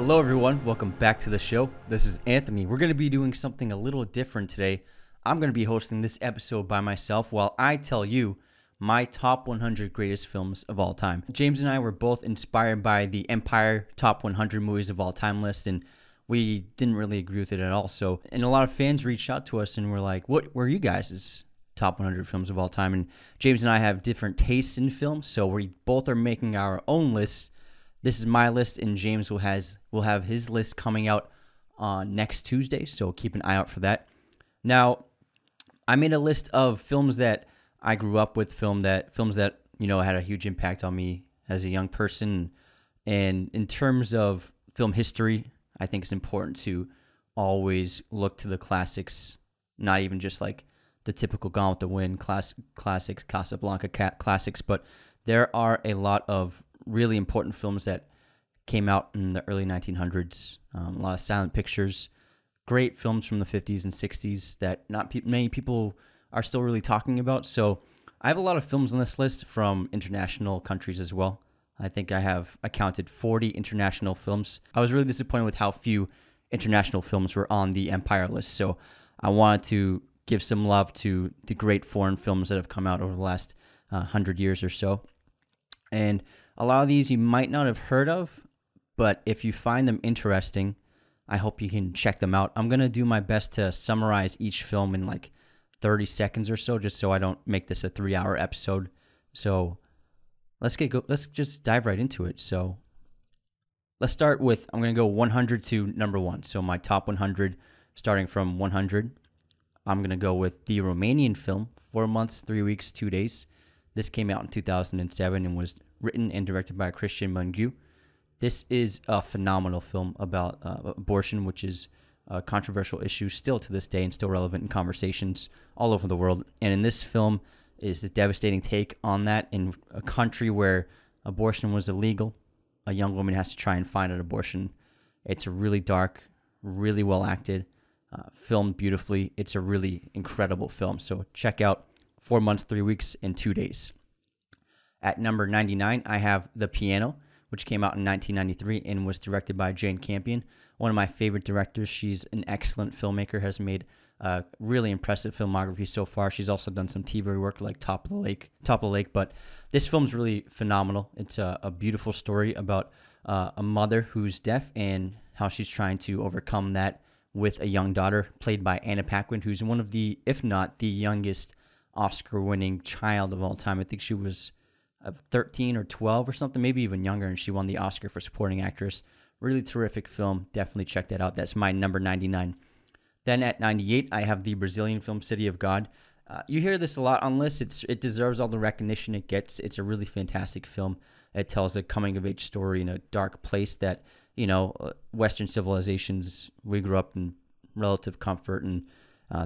Hello everyone, welcome back to the show. This is Anthony. We're going to be doing something a little different today. I'm going to be hosting this episode by myself while I tell you my top 100 greatest films of all time. James and I were both inspired by the Empire top 100 movies of all time list, and we didn't really agree with it at all. And a lot of fans reached out to us and were like, what were you guys' top 100 films of all time? And James and I have different tastes in films, so we both are making our own lists. This is my list, and James will have his list coming out on next Tuesday, so keep an eye out for that. Now, I made a list of films that I grew up with, films that you know had a huge impact on me as a young person. And in terms of film history, I think it's important to always look to the classics, not even just like the typical Gone with the Wind classics, Casablanca classics, but there are a lot of really important films that came out in the early 1900s. A lot of silent pictures, great films from the 50s and 60s that not many people are still really talking about. So I have a lot of films on this list from international countries as well. I think I have accounted 40 international films. I was really disappointed with how few international films were on the Empire list. So I wanted to give some love to the great foreign films that have come out over the last 100 years or so. And a lot of these you might not have heard of, but if you find them interesting, I hope you can check them out. I'm going to do my best to summarize each film in like 30 seconds or so, just so I don't make this a 3-hour episode. So let's just dive right into it. So let's start with, I'm going to go 100 to number 1. So my top 100, starting from 100, I'm going to go with the Romanian film, 4 months, 3 weeks, 2 days. This came out in 2007 and was written and directed by Christian Mungiu. This is a phenomenal film about abortion, which is a controversial issue still to this day and still relevant in conversations all over the world. And in this film is a devastating take on that. In a country where abortion was illegal, a young woman has to try and find an abortion. It's a really dark, really well acted, filmed beautifully. It's a really incredible film. So check out 4 months, 3 weeks, and 2 days. At number 99, I have The Piano, which came out in 1993 and was directed by Jane Campion, one of my favorite directors. She's an excellent filmmaker, has made a really impressive filmography so far. She's also done some TV work like Top of the Lake, but this film's really phenomenal. It's a beautiful story about a mother who's deaf and how she's trying to overcome that with a young daughter, played by Anna Paquin, who's one of the, if not the youngest, Oscar-winning child of all time. I think she was 13 or 12 or something, maybe even younger, and she won the Oscar for supporting actress. Really terrific film. Definitely check that out. That's my number 99. Then at 98, I have the Brazilian film City of God. You hear this a lot on lists. It deserves all the recognition it gets. It's a really fantastic film. It tells a coming-of-age story in a dark place that, you know, Western civilizations, we grew up in relative comfort, and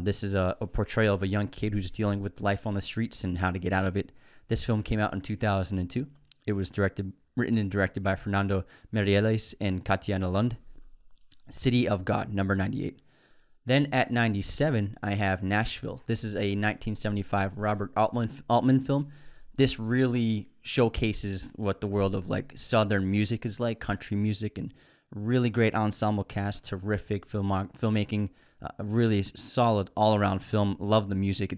this is a portrayal of a young kid who's dealing with life on the streets and how to get out of it. This film came out in 2002. It was written and directed by Fernando Meirelles and Katia Lund. City of God, number 98. Then at 97, I have Nashville. This is a 1975 Robert Altman film. This really showcases what the world of like Southern music is like, country music, and really great ensemble cast, terrific filmmaking, a really solid all-around film. Love the music.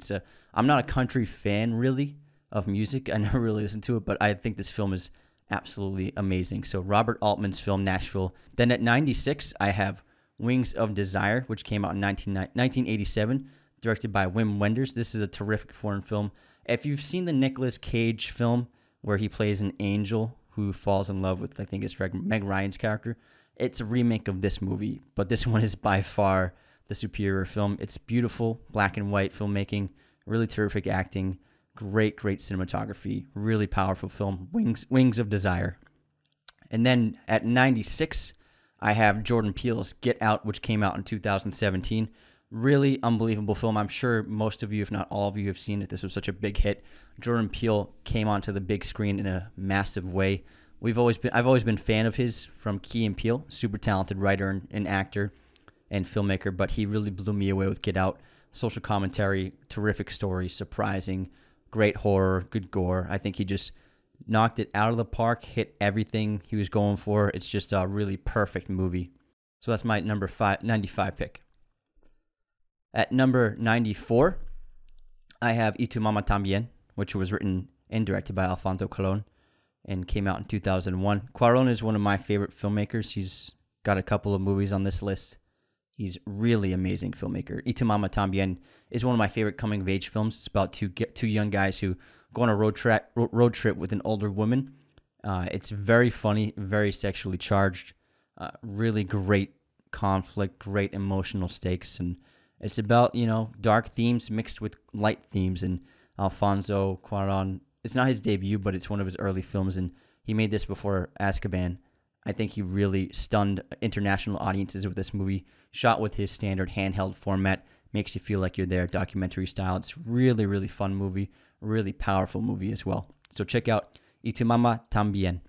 I'm not a country fan, really, of music. I never really listened to it, but I think this film is absolutely amazing. So Robert Altman's film, Nashville. Then at 96, I have Wings of Desire, which came out in 1987, directed by Wim Wenders. This is a terrific foreign film. If you've seen the Nicolas Cage film where he plays an angel who falls in love with, I think it's Meg Ryan's character, it's a remake of this movie, but this one is by far the superior film. It's beautiful, black and white filmmaking, really terrific acting, Great cinematography, really powerful film, Wings of Desire. And then at 96, I have Jordan Peele's Get Out, which came out in 2017. Really unbelievable film. I'm sure most of you, if not all of you, have seen it. This was such a big hit. Jordan Peele came onto the big screen in a massive way. I've always been a fan of his from Key and Peele, super talented writer and actor and filmmaker, but he really blew me away with Get Out. Social commentary, terrific story, surprising, great horror, good gore. I think he just knocked it out of the park, hit everything he was going for. It's just a really perfect movie. So that's my number 95 pick. At number 94, I have Y Tu Mama Tambien, which was written and directed by Alfonso Cuarón and came out in 2001. Cuarón is one of my favorite filmmakers. He's got a couple of movies on this list. He's really amazing filmmaker. Y Tu Mama Tambien is one of my favorite coming-of-age films. It's about two young guys who go on a road trip with an older woman. It's very funny, very sexually charged, really great conflict, great emotional stakes, and it's about, you know, dark themes mixed with light themes. And Alfonso Cuarón, it's not his debut, but it's one of his early films, and he made this before Azkaban. I think he really stunned international audiences with this movie. Shot with his standard handheld format, makes you feel like you're there, documentary style. It's really, really fun movie, really powerful movie as well. So check out Y Tu Mama Tambien.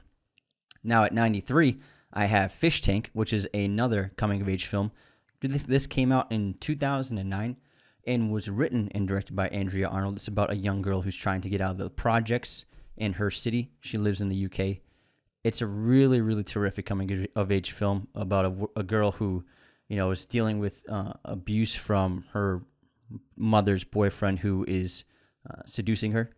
Now at 93, I have Fish Tank, which is another coming-of-age film. This came out in 2009 and was written and directed by Andrea Arnold. It's about a young girl who's trying to get out of the projects in her city. She lives in the UK. It's a really, really terrific coming-of-age film about a girl who, you know, is dealing with abuse from her mother's boyfriend who is seducing her.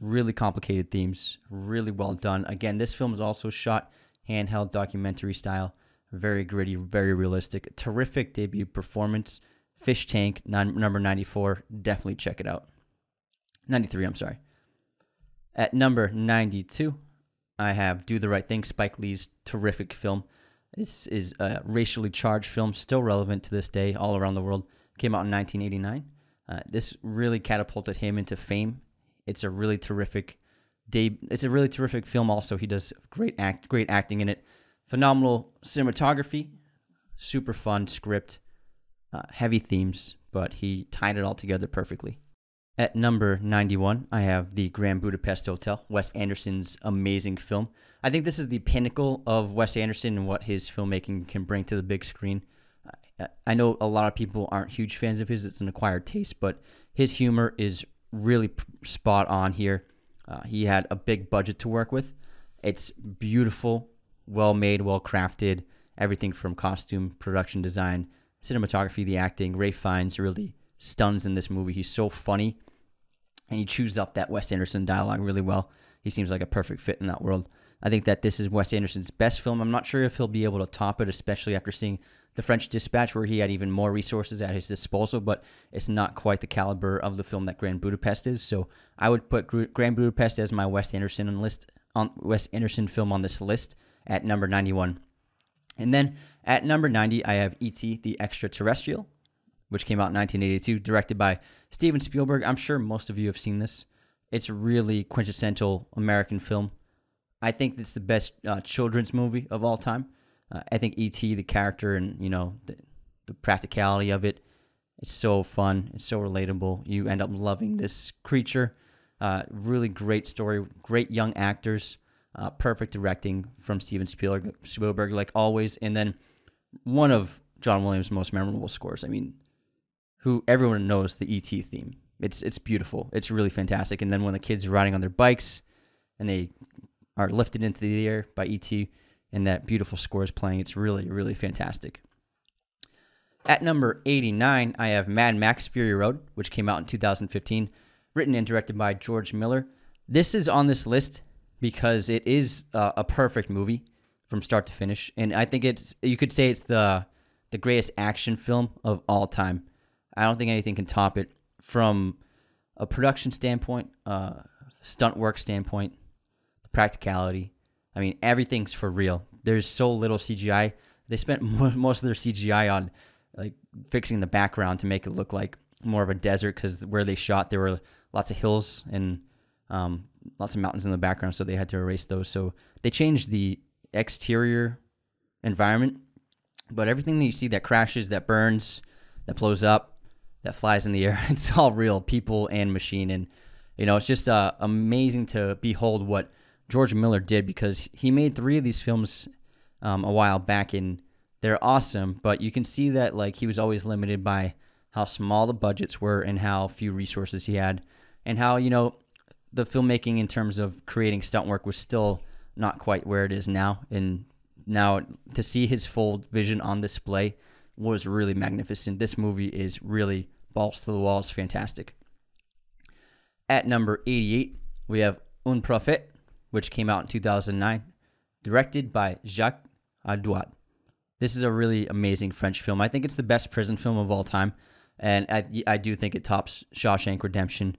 Really complicated themes, really well done. Again, this film is also shot handheld documentary style, very gritty, very realistic. Terrific debut performance. Fish Tank, number 94. Definitely check it out. 93, I'm sorry. At number 92, I have Do the Right Thing, Spike Lee's terrific film. This is a racially charged film, still relevant to this day all around the world. Came out in 1989. This really catapulted him into fame. It's a really terrific film also. He does great acting in it. Phenomenal cinematography, super fun script, heavy themes, but he tied it all together perfectly. At number 91, I have The Grand Budapest Hotel, Wes Anderson's amazing film. I think this is the pinnacle of Wes Anderson and what his filmmaking can bring to the big screen. I know a lot of people aren't huge fans of his. It's an acquired taste, but his humor is really spot on here. He had a big budget to work with. It's beautiful, well-made, well-crafted, everything from costume, production design, cinematography, the acting. Ralph Fiennes really stuns in this movie. He's so funny. And he chews up that Wes Anderson dialogue really well. He seems like a perfect fit in that world. I think that this is Wes Anderson's best film. I'm not sure if he'll be able to top it, especially after seeing The French Dispatch, where he had even more resources at his disposal, but it's not quite the caliber of the film that Grand Budapest is. So I would put Grand Budapest as my Wes Anderson film on this list at number 91. And then at number 90, I have E.T. the Extraterrestrial, which came out in 1982, directed by Steven Spielberg. I'm sure most of you have seen this. It's a really quintessential American film. I think it's the best children's movie of all time. I think E.T., the character, and, you know, the practicality of it, it's so fun. It's so relatable. You end up loving this creature. Really great story. Great young actors. Perfect directing from Steven Spielberg, like always. And then one of John Williams' most memorable scores. I mean, everyone knows the E.T. theme. It's beautiful. It's really fantastic. And then when the kids are riding on their bikes and they are lifted into the air by E.T. and that beautiful score is playing, it's really, really fantastic. At number 89, I have Mad Max Fury Road, which came out in 2015, written and directed by George Miller. This is on this list because it is a perfect movie from start to finish. And I think you could say it's the greatest action film of all time. I don't think anything can top it from a production standpoint, stunt work standpoint, the practicality. I mean, everything's for real. There's so little CGI. They spent most of their CGI on like fixing the background to make it look like more of a desert, because where they shot, there were lots of hills and lots of mountains in the background, so they had to erase those. So they changed the exterior environment, but everything that you see that crashes, that burns, that blows up, that flies in the air, it's all real, people and machine. And, you know, it's just amazing to behold what George Miller did, because he made three of these films a while back, and they're awesome. But you can see that, like, he was always limited by how small the budgets were and how few resources he had, and how, you know, the filmmaking in terms of creating stunt work was still not quite where it is now. And now to see his full vision on display was really magnificent. This movie is really balls to the walls, fantastic. At number 88, we have Un Prophète, which came out in 2009, directed by Jacques Audiard. This is a really amazing French film. I think it's the best prison film of all time, and I do think it tops Shawshank Redemption.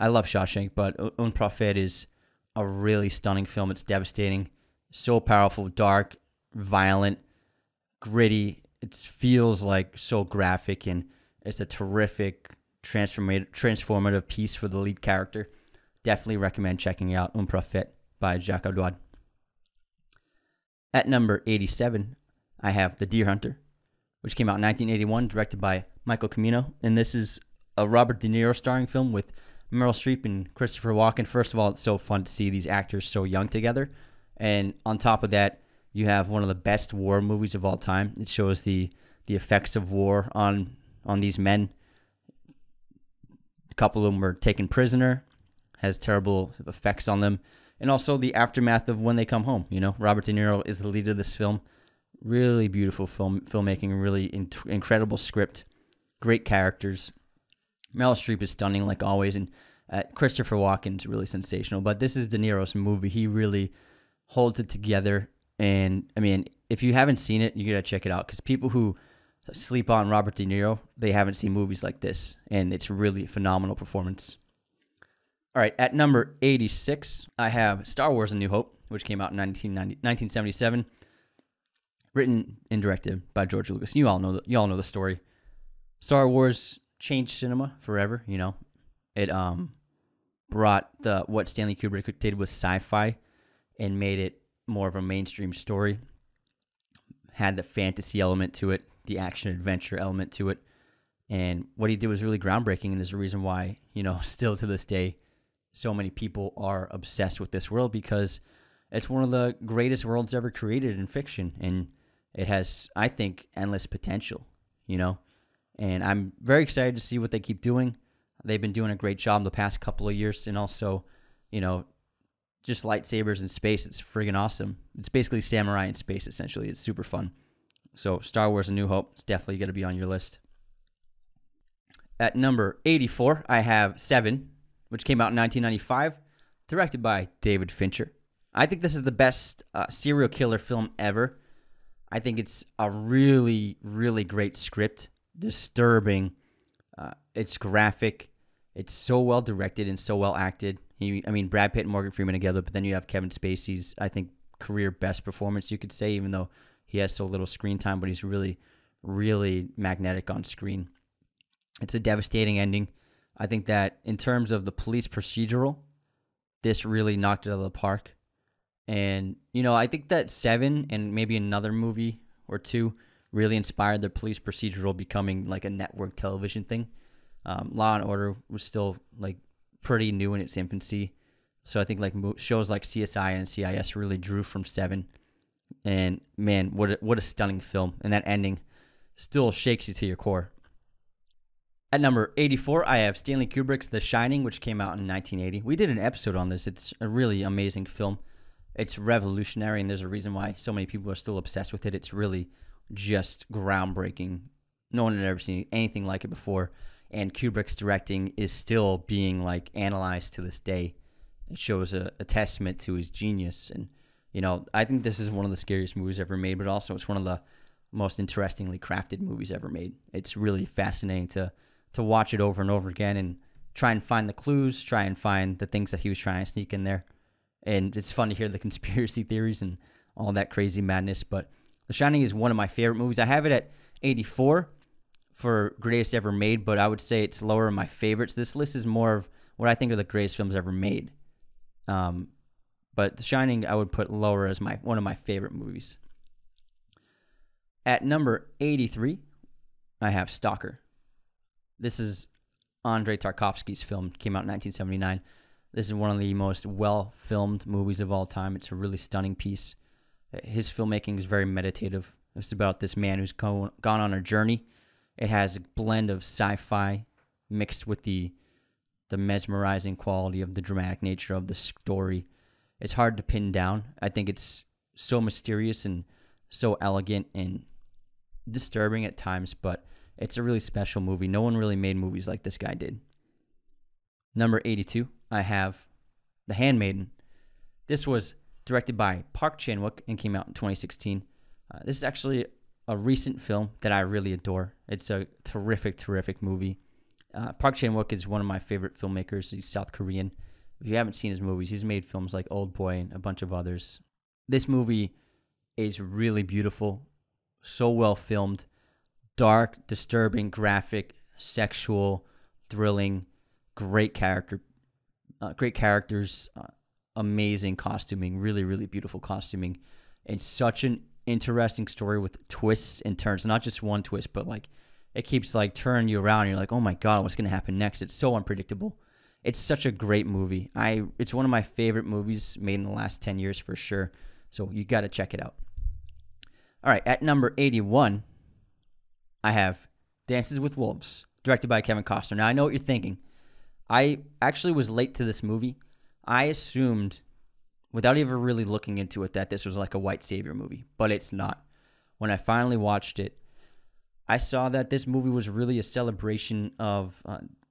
I love Shawshank, but Un Prophète is a really stunning film. It's devastating, so powerful, dark, violent, gritty. It feels like so graphic, and it's a terrific transformative piece for the lead character. Definitely recommend checking out Un Prophète by Jacques Audiard. At number 87, I have The Deer Hunter, which came out in 1981, directed by Michael Cimino. And this is a Robert De Niro starring film with Meryl Streep and Christopher Walken. First of all, it's so fun to see these actors so young together. And on top of that, you have one of the best war movies of all time. It shows the effects of war on these men. A couple of them were taken prisoner, has terrible effects on them. And also the aftermath of when they come home. You know, Robert De Niro is the lead of this film. Really beautiful filmmaking, really incredible script, great characters. Meryl Streep is stunning, like always, and Christopher Walken's really sensational. But this is De Niro's movie. He really holds it together. And, I mean, if you haven't seen it, you got to check it out, because people who sleep on Robert De Niro, they haven't seen movies like this, and it's really a phenomenal performance. All right, at number 86, I have Star Wars: A New Hope, which came out in 1977, written and directed by George Lucas. You all know the story. Star Wars changed cinema forever. You know, it brought what Stanley Kubrick did with sci-fi and made it more of a mainstream story. Had the fantasy element to it, the action adventure element to it, and what he did was really groundbreaking. And there's a reason why, you know, still to this day, so many people are obsessed with this world, because it's one of the greatest worlds ever created in fiction, and it has, I think, endless potential, you know. And I'm very excited to see what they keep doing. They've been doing a great job the past couple of years, and also, you know, just lightsabers in space. It's friggin' awesome. It's basically samurai in space, essentially. It's super fun. So Star Wars: A New Hope is definitely going to be on your list. At number 84, I have Seven, which came out in 1995, directed by David Fincher. I think this is the best serial killer film ever. I think it's a really, really great script. Disturbing. It's graphic. It's so well directed and so well acted. I mean, Brad Pitt and Morgan Freeman together, but then you have Kevin Spacey's, I think, career best performance, you could say, even though he has so little screen time, but he's really, really magnetic on screen. It's a devastating ending. I think that in terms of the police procedural, this really knocked it out of the park. And, you know, I think that Seven and maybe another movie or two really inspired the police procedural becoming like a network television thing. Law and Order was still like pretty new in its infancy. So I think like shows like CSI and CIS really drew from Seven. And man, what a stunning film. And that ending still shakes you to your core. At number 84, I have Stanley Kubrick's The Shining, which came out in 1980. We did an episode on this. It's a really amazing film. It's revolutionary, and there's a reason why so many people are still obsessed with it. It's really just groundbreaking. No one had ever seen anything like it before, and Kubrick's directing is still being like analyzed to this day. It shows a testament to his genius, and you know, I think this is one of the scariest movies ever made, but also it's one of the most interestingly crafted movies ever made. It's really fascinating to watch it over and over again and try and find the clues, try and find the things that he was trying to sneak in there. And it's fun to hear the conspiracy theories and all that crazy madness. But The Shining is one of my favorite movies. I have it at 84 for greatest ever made, but I would say it's lower in my favorites. This list is more of what I think are the greatest films ever made. But The Shining I would put lower as one of my favorite movies. At number 83, I have Stalker. This is Andrei Tarkovsky's film. Came out in 1979. This is one of the most well-filmed movies of all time. It's a really stunning piece. His filmmaking is very meditative. It's about this man who's gone on a journey. It has a blend of sci-fi mixed with the the mesmerizing quality of the dramatic nature of the story. It's hard to pin down. I think it's so mysterious and so elegant and disturbing at times, but it's a really special movie. No one really made movies like this guy did. Number 82, I have The Handmaiden. This was directed by Park Chan-wook and came out in 2016. This is actually a recent film that I really adore. It's a terrific, terrific movie. Park Chan-wook is one of my favorite filmmakers. He's South Korean. If you haven't seen his movies, he's made films like Old Boy and a bunch of others. This movie is really beautiful, so well filmed, dark, disturbing, graphic, sexual, thrilling, great characters, amazing costuming, really, really beautiful costuming, and such an interesting story with twists and turns. Not just one twist, but like it keeps like turning you around. You're like, oh my God, what's going to happen next? It's so unpredictable. It's such a great movie. It's one of my favorite movies made in the last 10 years for sure. So you got to check it out. All right, at number 81, I have Dances with Wolves, directed by Kevin Costner. Now, I know what you're thinking. I actually was late to this movie. I assumed, without ever really looking into it, that this was like a white savior movie, but it's not. When I finally watched it, I saw that this movie was really a celebration of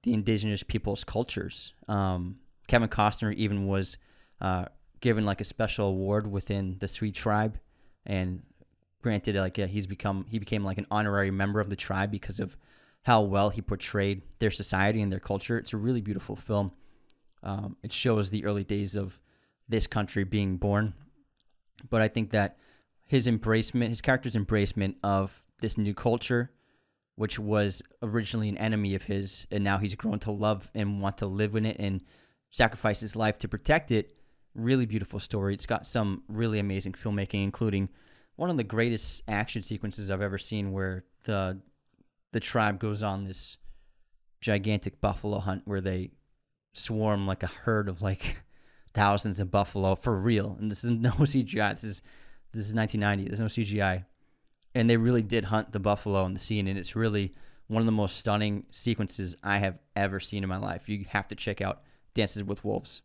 the indigenous people's cultures. Kevin Costner even was given like a special award within the Sioux tribe, and granted, like he became like an honorary member of the tribe because of how well he portrayed their society and their culture. It's a really beautiful film. It shows the early days of this country being born, but I think that his character's embracement of this new culture, which was originally an enemy of his, and now he's grown to love and want to live in it and sacrifice his life to protect it. Really beautiful story. It's got some really amazing filmmaking, including one of the greatest action sequences I've ever seen, where the tribe goes on this gigantic buffalo hunt where they swarm like a herd of like thousands of buffalo for real. And this is no CGI. This is 1990. There's no CGI. And they really did hunt the buffalo in the scene, and it's really one of the most stunning sequences I have ever seen in my life. You have to check out Dances with Wolves.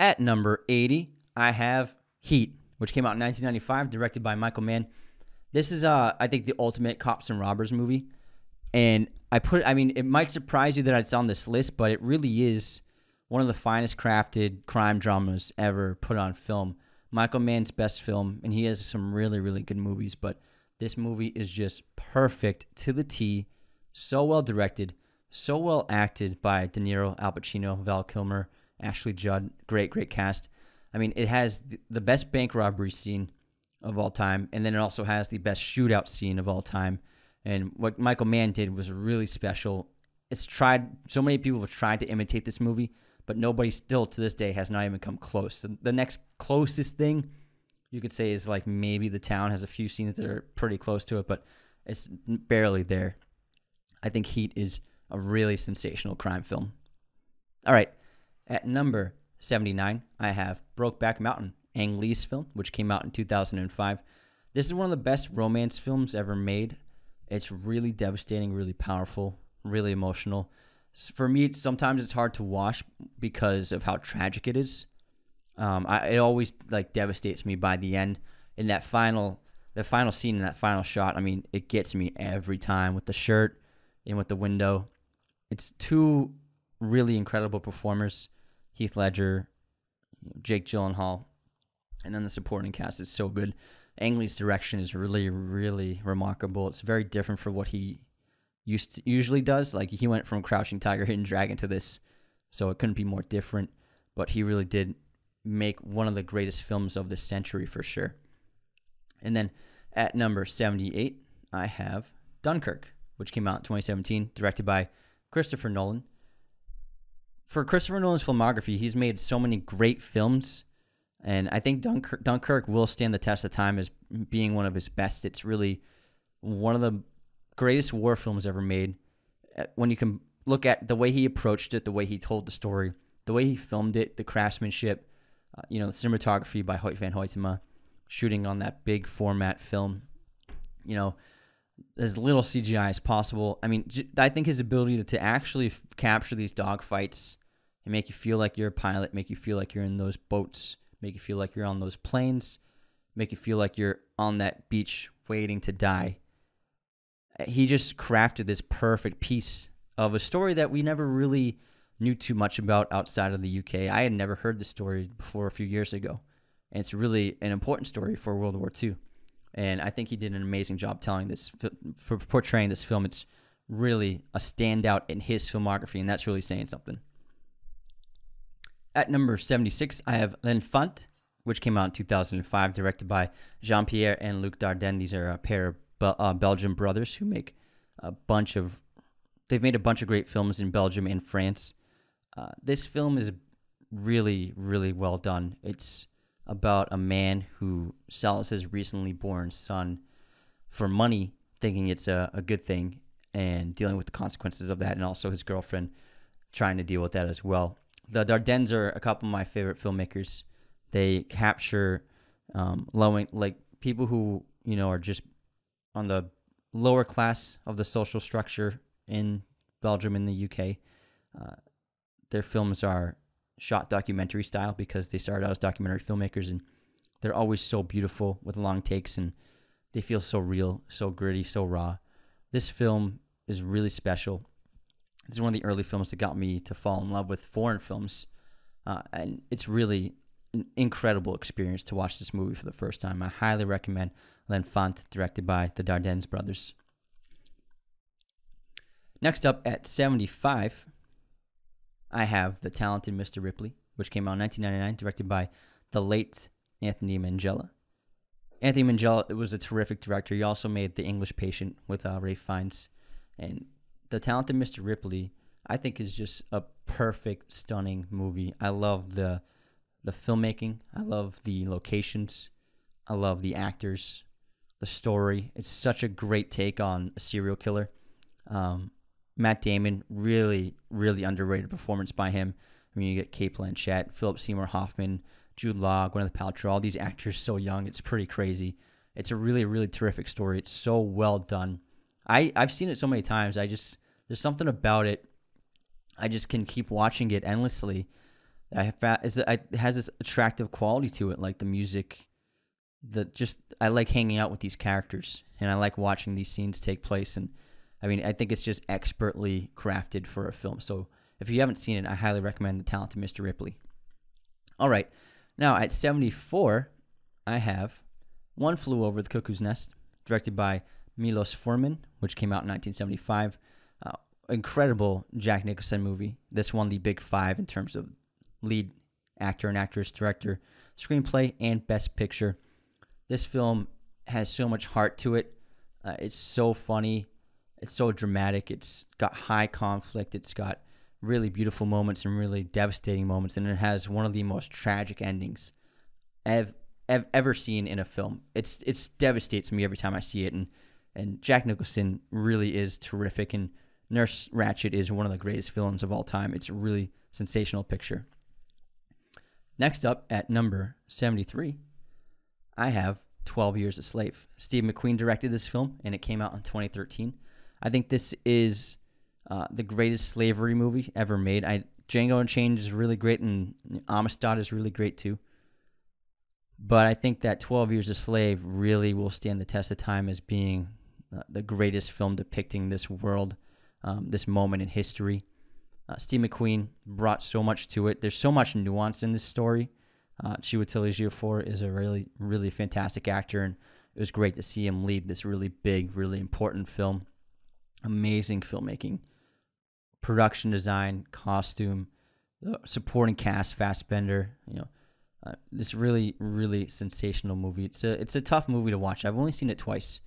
At number 80, I have Heat, which came out in 1995, directed by Michael Mann. This is, I think, the ultimate cops and robbers movie. And it might surprise you that it's on this list, but it really is one of the finest crafted crime dramas ever put on film. Michael Mann's best film, and he has some really, really good movies, but this movie is just perfect to the T. So well directed, so well acted by De Niro, Al Pacino, Val Kilmer, Ashley Judd. Great, great cast. I mean, it has the best bank robbery scene of all time, and then it also has the best shootout scene of all time. And what Michael Mann did was really special. So many people have tried to imitate this movie, but nobody still to this day has not even come close. The next closest thing you could say is like maybe The Town has a few scenes that are pretty close to it, but it's barely there. I think Heat is a really sensational crime film. All right, at number 79, I have Brokeback Mountain, Ang Lee's film, which came out in 2005. This is one of the best romance films ever made. It's really devastating, really powerful, really emotional. For me, sometimes it's hard to watch because of how tragic it is. It always like devastates me by the end. In that the final scene, in that final shot, I mean, it gets me every time with the shirt and with the window. It's two really incredible performers, Heath Ledger, Jake Gyllenhaal, and then the supporting cast is so good. Ang Lee's direction is really, really remarkable. It's very different from what he usually does. Like he went from Crouching Tiger, Hidden Dragon to this, so it couldn't be more different, but he really did make one of the greatest films of this century for sure. And then at number 78, I have Dunkirk, which came out in 2017, directed by Christopher Nolan. For Christopher Nolan's filmography, he's made so many great films, and I think Dunkirk will stand the test of time as being one of his best. It's really one of the greatest war films ever made. When you can look at the way he approached it, the way he told the story, the way he filmed it, the craftsmanship, the cinematography by Hoyt van Hoytema, shooting on that big format film, as little CGI as possible. I mean, I think his ability to actually capture these dogfights and make you feel like you're a pilot, make you feel like you're in those boats, make you feel like you're on those planes, make you feel like you're on that beach waiting to die. He just crafted this perfect piece of a story that we never really knew too much about outside of the UK. I had never heard this story before a few years ago. And it's really an important story for World War II. And I think he did an amazing job telling this, portraying this film. It's really a standout in his filmography, and that's really saying something. At number 76, I have L'Enfant, which came out in 2005, directed by Jean-Pierre and Luc Dardenne. These are a pair of Belgian brothers who make a bunch of, they've made a bunch of great films in Belgium and France. This film is really, really well done. It's about a man who sells his recently born son for money, thinking it's a good thing, and dealing with the consequences of that, and also his girlfriend trying to deal with that as well. The Dardennes are a couple of my favorite filmmakers. They capture like people who, you know, are just on the lower class of the social structure in Belgium and the UK. Their films are shot documentary style because they started out as documentary filmmakers, and they're always so beautiful with long takes, and they feel so real, so gritty, so raw. This film is really special. This is one of the early films that got me to fall in love with foreign films, and it's really an incredible experience to watch this movie for the first time. I highly recommend L'Enfant, directed by the Dardennes brothers. Next up at 75, I have The Talented Mr. Ripley, which came out in 1999, directed by the late Anthony Mangella. Anthony Mangella was a terrific director. He also made The English Patient with Ralph Fiennes. And The Talented Mr. Ripley, I think, is just a perfect, stunning movie. I love the filmmaking. I love the locations. I love the actors, the story. It's such a great take on a serial killer. Matt Damon, really, really underrated performance by him. I mean, you get Cate Blanchett, Philip Seymour Hoffman, Jude Law, Gwyneth Paltrow, all these actors so young. It's pretty crazy. It's a really, really terrific story. It's so well done. I've seen it so many times. There's something about it. I just can keep watching it endlessly. It has this attractive quality to it, like the music. I like hanging out with these characters, and I like watching these scenes take place. And I mean, I think it's just expertly crafted for a film. So if you haven't seen it, I highly recommend The Talented Mr. Ripley. All right. Now at 74, I have One Flew Over the Cuckoo's Nest, directed by Milos Forman, which came out in 1975. Incredible Jack Nicholson movie. This won the Big Five in terms of lead actor and actress, director, screenplay, and best picture. This film has so much heart to it. It's so funny. It's so dramatic. It's got high conflict. It's got really beautiful moments and really devastating moments. And it has one of the most tragic endings I've ever seen in a film. It devastates me every time I see it. And Jack Nicholson really is terrific. And Nurse Ratched is one of the greatest films of all time. It's a really sensational picture. Next up at number 73, I have 12 Years a Slave. Steve McQueen directed this film, and it came out in 2013. I think this is the greatest slavery movie ever made. Django Unchained is really great, and Amistad is really great too. But I think that 12 Years a Slave really will stand the test of time as being the greatest film depicting this world, this moment in history. Steve McQueen brought so much to it. There's so much nuance in this story. Chiwetel Ejiofor is a really, really fantastic actor, and it was great to see him lead this really big, really important film. Amazing filmmaking, production design, costume, supporting cast, Fassbender. You know, this really, really sensational movie. It's a tough movie to watch. I've only seen it twice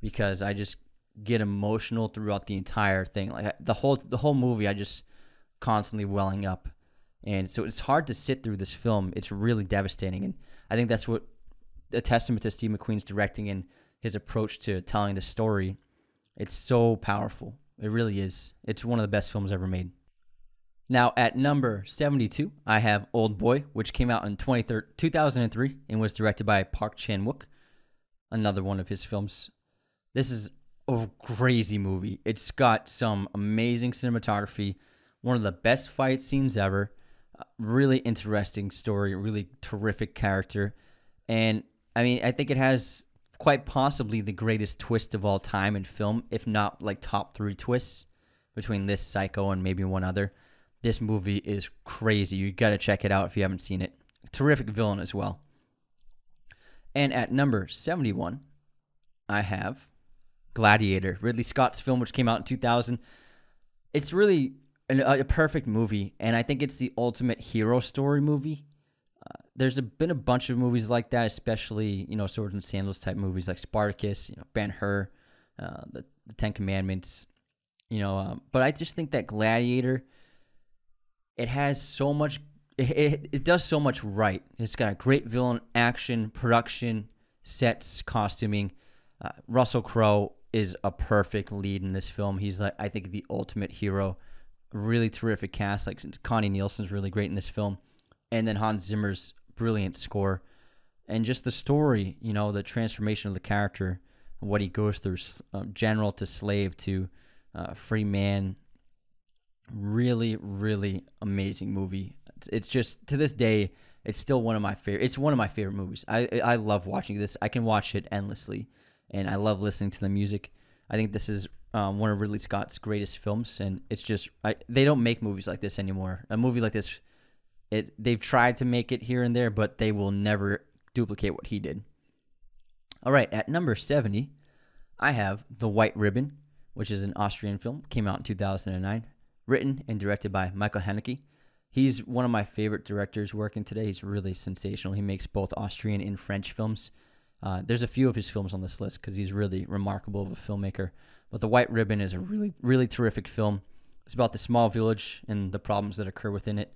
because I just get emotional throughout the entire thing. Like the whole movie, I just constantly welling up, and so it's hard to sit through this film. It's really devastating, and I think that's what a testament to Steve McQueen's directing and his approach to telling the story. It's so powerful. It really is. It's one of the best films ever made. Now, at number 72, I have Old Boy, which came out in 2003 and was directed by Park Chan-wook, another one of his films. This is a crazy movie. It's got some amazing cinematography, one of the best fight scenes ever, really interesting story, really terrific character. And I mean, I think it has quite possibly the greatest twist of all time in film, if not like top 3 twists between this, Psycho, and maybe one other. This movie is crazy. You got to check it out if you haven't seen it. Terrific villain as well. And at number 71, I have Gladiator, Ridley Scott's film, which came out in 2000. It's really a perfect movie, and I think it's the ultimate hero story movie. There's been a bunch of movies like that, especially, you know, swords and sandals type movies like Spartacus, you know, Ben-Hur, the Ten Commandments, you know. But I just think that Gladiator, it has so much. It does so much right. It's got a great villain, action, production, sets, costuming. Russell Crowe is a perfect lead in this film. He's like, I think, the ultimate hero. Really terrific cast. Like Connie Nielsen's really great in this film, and then Hans Zimmer's brilliant score, and just the story. You know, the transformation of the character, what he goes through, general to slave to free man. Really, really amazing movie. It's just, to this day, it's still one of my favorite. It's one of my favorite movies. I love watching this. I can watch it endlessly, and I love listening to the music. I think this is one of Ridley Scott's greatest films, and it's just, they don't make movies like this anymore. A movie like this, they've tried to make it here and there, but they will never duplicate what he did. All right, at number 70, I have The White Ribbon, which is an Austrian film. Came out in 2009. Written and directed by Michael Haneke. He's one of my favorite directors working today. He's really sensational. He makes both Austrian and French films. There's a few of his films on this list because he's really remarkable of a filmmaker. But The White Ribbon is a really, really terrific film. It's about the small village and the problems that occur within it.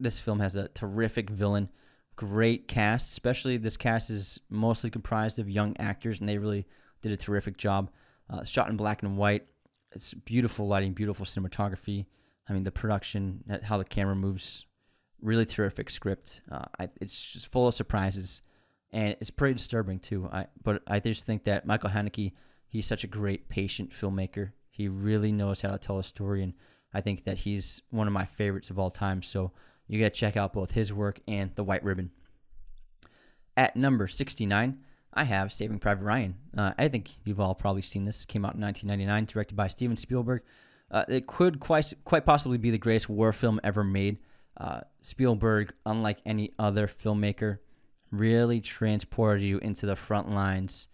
This film has a terrific villain, great cast, especially this cast is mostly comprised of young actors, and they really did a terrific job. Shot in black and white. It's beautiful lighting, beautiful cinematography. I mean, the production, how the camera moves, really terrific script. It's just full of surprises, and it's pretty disturbing too. But I just think that Michael Haneke, he's such a great, patient filmmaker. He really knows how to tell a story, and I think that he's one of my favorites of all time. So you got to check out both his work and The White Ribbon. At number 69, I have Saving Private Ryan. I think you've all probably seen this. It came out in 1999, directed by Steven Spielberg. It could quite possibly be the greatest war film ever made. Spielberg, unlike any other filmmaker, really transported you into the front lines,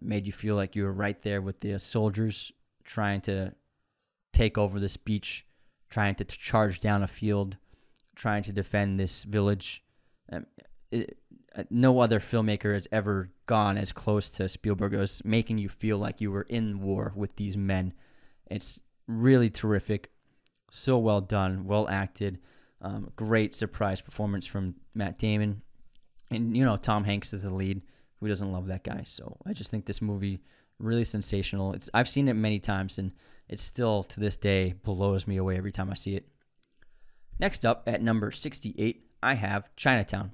made you feel like you were right there with the soldiers trying to take over this beach, trying to charge down a field, trying to defend this village. No other filmmaker has ever gone as close to Spielberg as making you feel like you were in war with these men. It's really terrific. So well done, well acted. Great surprise performance from Matt Damon. And, you know, Tom Hanks is the lead. Who doesn't love that guy? So I just think this movie really sensational. I've seen it many times, and it still, to this day, blows me away every time I see it. Next up, at number 68, I have Chinatown,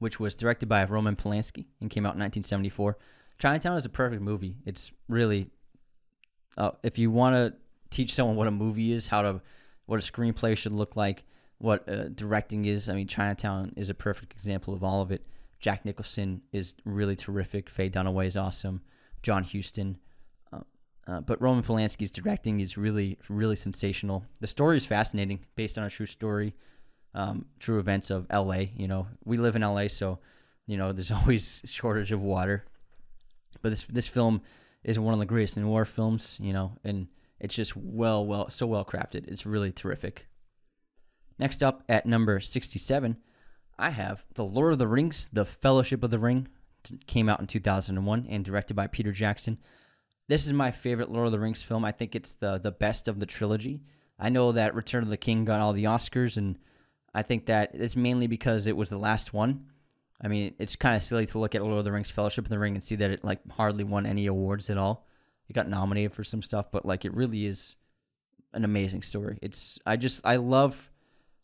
which was directed by Roman Polanski and came out in 1974. Chinatown is a perfect movie. It's really, if you want to teach someone what a movie is, what a screenplay should look like, what directing is, I mean, Chinatown is a perfect example of all of it. Jack Nicholson is really terrific. Faye Dunaway is awesome. John Huston. But Roman Polanski's directing is really, really sensational. The story is fascinating, based on a true story. True events of LA, you know, we live in LA, so, you know, there's always a shortage of water, but this film is one of the greatest noir films, you know, and it's just so well crafted. It's really terrific. Next up at number 67, I have The Lord of the Rings, The Fellowship of the Ring. Came out in 2001 and directed by Peter Jackson. This is my favorite Lord of the Rings film. I think it's the best of the trilogy. I know that Return of the King got all the Oscars, and I think that it's mainly because it was the last one. I mean, it's kind of silly to look at Lord of the Rings Fellowship of the Ring and see that it like hardly won any awards at all. It got nominated for some stuff, but like it really is an amazing story. I love,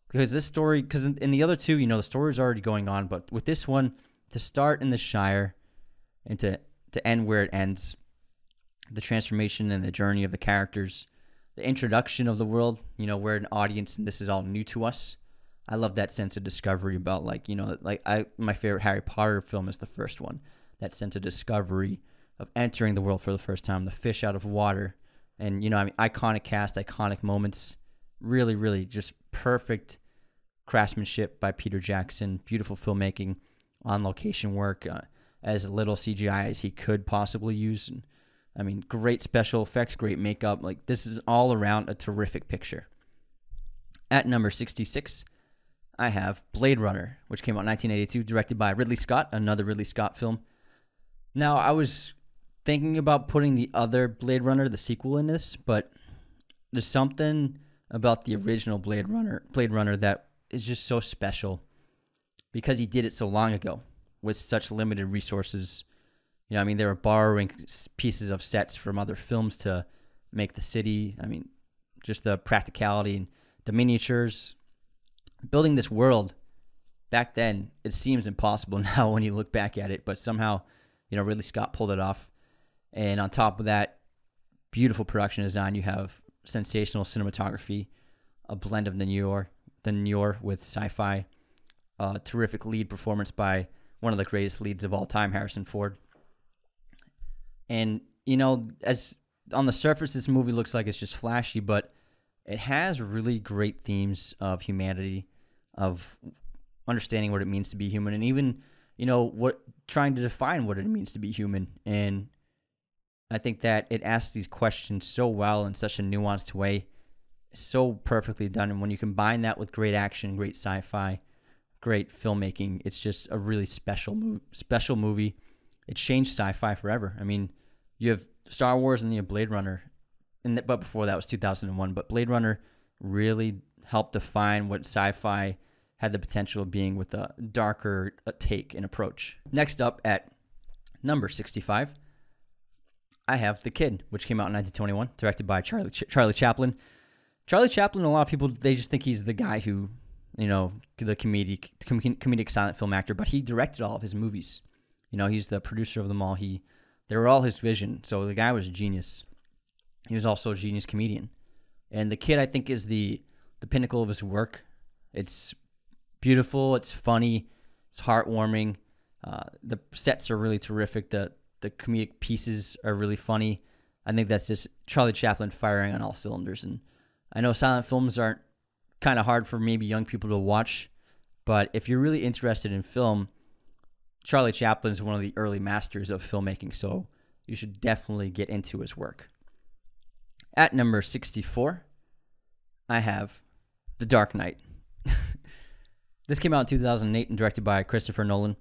because this story, because in the other two, you know, the story's already going on, but with this one, to start in the Shire and to end where it ends, the transformation and the journey of the characters, the introduction of the world. You know, we're an audience and this is all new to us. I love that sense of discovery about, like, you know, like my favorite Harry Potter film is the first one. That sense of discovery of entering the world for the first time, the fish out of water. And, you know, I mean, iconic cast, iconic moments, really, really just perfect craftsmanship by Peter Jackson, beautiful filmmaking, on location work, as little CGI as he could possibly use. And, I mean, great special effects, great makeup. Like, this is all around a terrific picture. At number 66, I have Blade Runner, which came out in 1982, directed by Ridley Scott, another Ridley Scott film. Now, I was thinking about putting the other Blade Runner, the sequel, in this, but there's something about the original Blade Runner that is just so special because he did it so long ago with such limited resources. You know, I mean, they were borrowing pieces of sets from other films to make the city. I mean, just the practicality and the miniatures. Building this world back then, it seems impossible now when you look back at it, but somehow, you know, Ridley Scott pulled it off. And on top of that, beautiful production design. You have sensational cinematography, a blend of the New York with sci-fi, terrific lead performance by one of the greatest leads of all time, Harrison Ford. And, you know, as on the surface, this movie looks like it's just flashy, but it has really great themes of humanity, of understanding what it means to be human, and even, you know, trying to define what it means to be human. And I think that it asks these questions so well in such a nuanced way, so perfectly done. And when you combine that with great action, great sci-fi, great filmmaking, it's just a really special movie. It changed sci-fi forever. I mean, you have Star Wars and then you have Blade Runner, but before that was 2001. But Blade Runner really helped define what sci-fi had the potential of being with a darker take and approach. Next up at number 65. I have The Kid, which came out in 1921, directed by Charlie Chaplin. Charlie Chaplin, a lot of people, they just think he's the guy who, you know, the comedic silent film actor, but he directed all of his movies. You know, he's the producer of them all. They were all his vision, so the guy was a genius. He was also a genius comedian. And The Kid, I think, is the pinnacle of his work. It's beautiful, it's funny, it's heartwarming. The sets are really terrific. The comedic pieces are really funny. I think that's just Charlie Chaplin firing on all cylinders. And I know silent films aren't kind of hard for maybe young people to watch, but if you're really interested in film, Charlie Chaplin is one of the early masters of filmmaking, so you should definitely get into his work. At number 64, I have The Dark Knight. This came out in 2008 and directed by Christopher Nolan.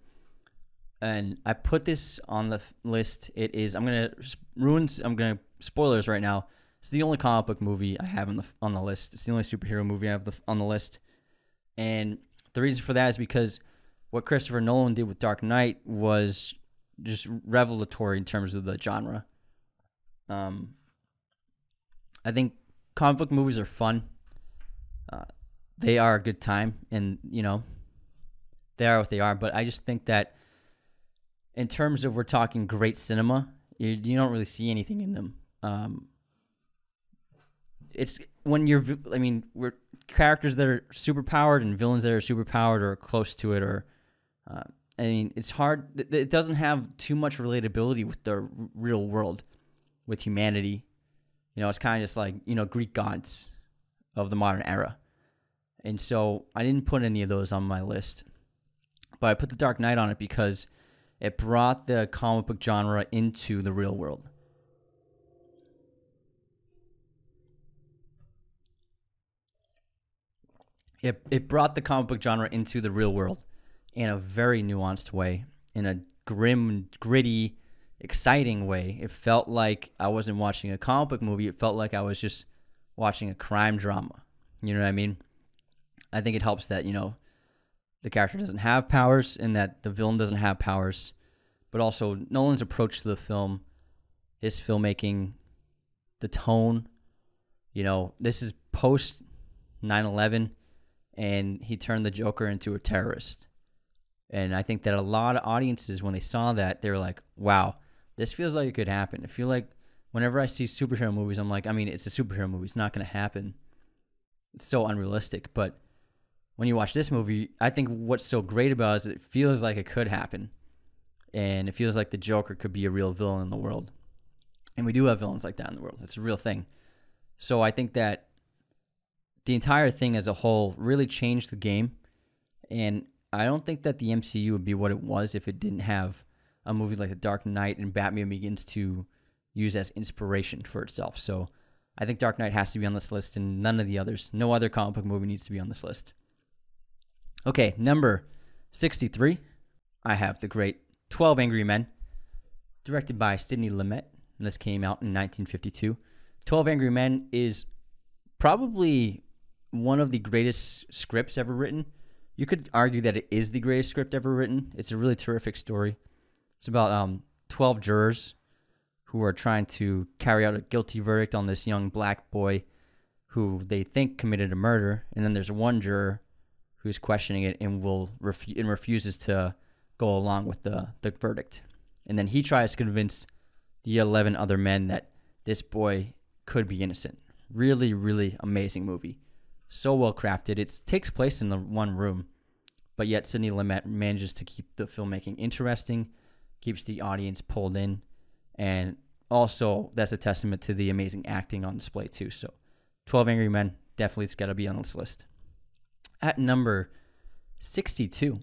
And I put this on the list. It is, spoilers right now. It's the only comic book movie I have on the list. It's the only superhero movie I have on the list. And the reason for that is because what Christopher Nolan did with Dark Knight was just revelatory in terms of the genre. I think comic book movies are fun. They are a good time, and, you know, they are what they are. But I just think that in terms of, we're talking great cinema, you don't really see anything in them. It's when you're, I mean, we're characters that are superpowered and villains that are superpowered or close to it, or, I mean, it's hard. It doesn't have too much relatability with the real world, with humanity. You know, it's kind of just like, you know, Greek gods of the modern era. And so I didn't put any of those on my list, but I put The Dark Knight on it because it brought the comic book genre into the real world. It brought the comic book genre into the real world in a very nuanced way, in a grim, gritty, exciting way. It felt like I wasn't watching a comic book movie. It felt like I was just watching a crime drama. You know what I mean? I think it helps that, you know, the character doesn't have powers and that the villain doesn't have powers. But also, Nolan's approach to the film, his filmmaking, the tone, you know, this is post 9/11, and he turned the Joker into a terrorist. And I think that a lot of audiences, when they saw that, they were like, wow, this feels like it could happen. I feel like whenever I see superhero movies, I'm like, I mean, it's a superhero movie. It's not going to happen. It's so unrealistic. But when you watch this movie, I think what's so great about it is it feels like it could happen. And it feels like the Joker could be a real villain in the world. And we do have villains like that in the world. It's a real thing. So I think that the entire thing as a whole really changed the game. And I don't think that the MCU would be what it was if it didn't have a movie like The Dark Knight and Batman Begins to use as inspiration for itself. So I think Dark Knight has to be on this list and none of the others. No other comic book movie needs to be on this list. Okay, number 63, I have the great 12 Angry Men, directed by Sidney Lumet, and this came out in 1952. 12 Angry Men is probably one of the greatest scripts ever written. You could argue that it is the greatest script ever written. It's a really terrific story. It's about 12 jurors who are trying to carry out a guilty verdict on this young black boy who they think committed a murder. And then there's one juror who's questioning it and refuses to go along with the verdict. And then he tries to convince the 11 other men that this boy could be innocent. Really, really amazing movie. So well crafted. It takes place in the one room, but yet Sidney Lumet manages to keep the filmmaking interesting, keeps the audience pulled in, and also that's a testament to the amazing acting on display too. So 12 Angry Men, definitely it's got to be on this list. At number 62,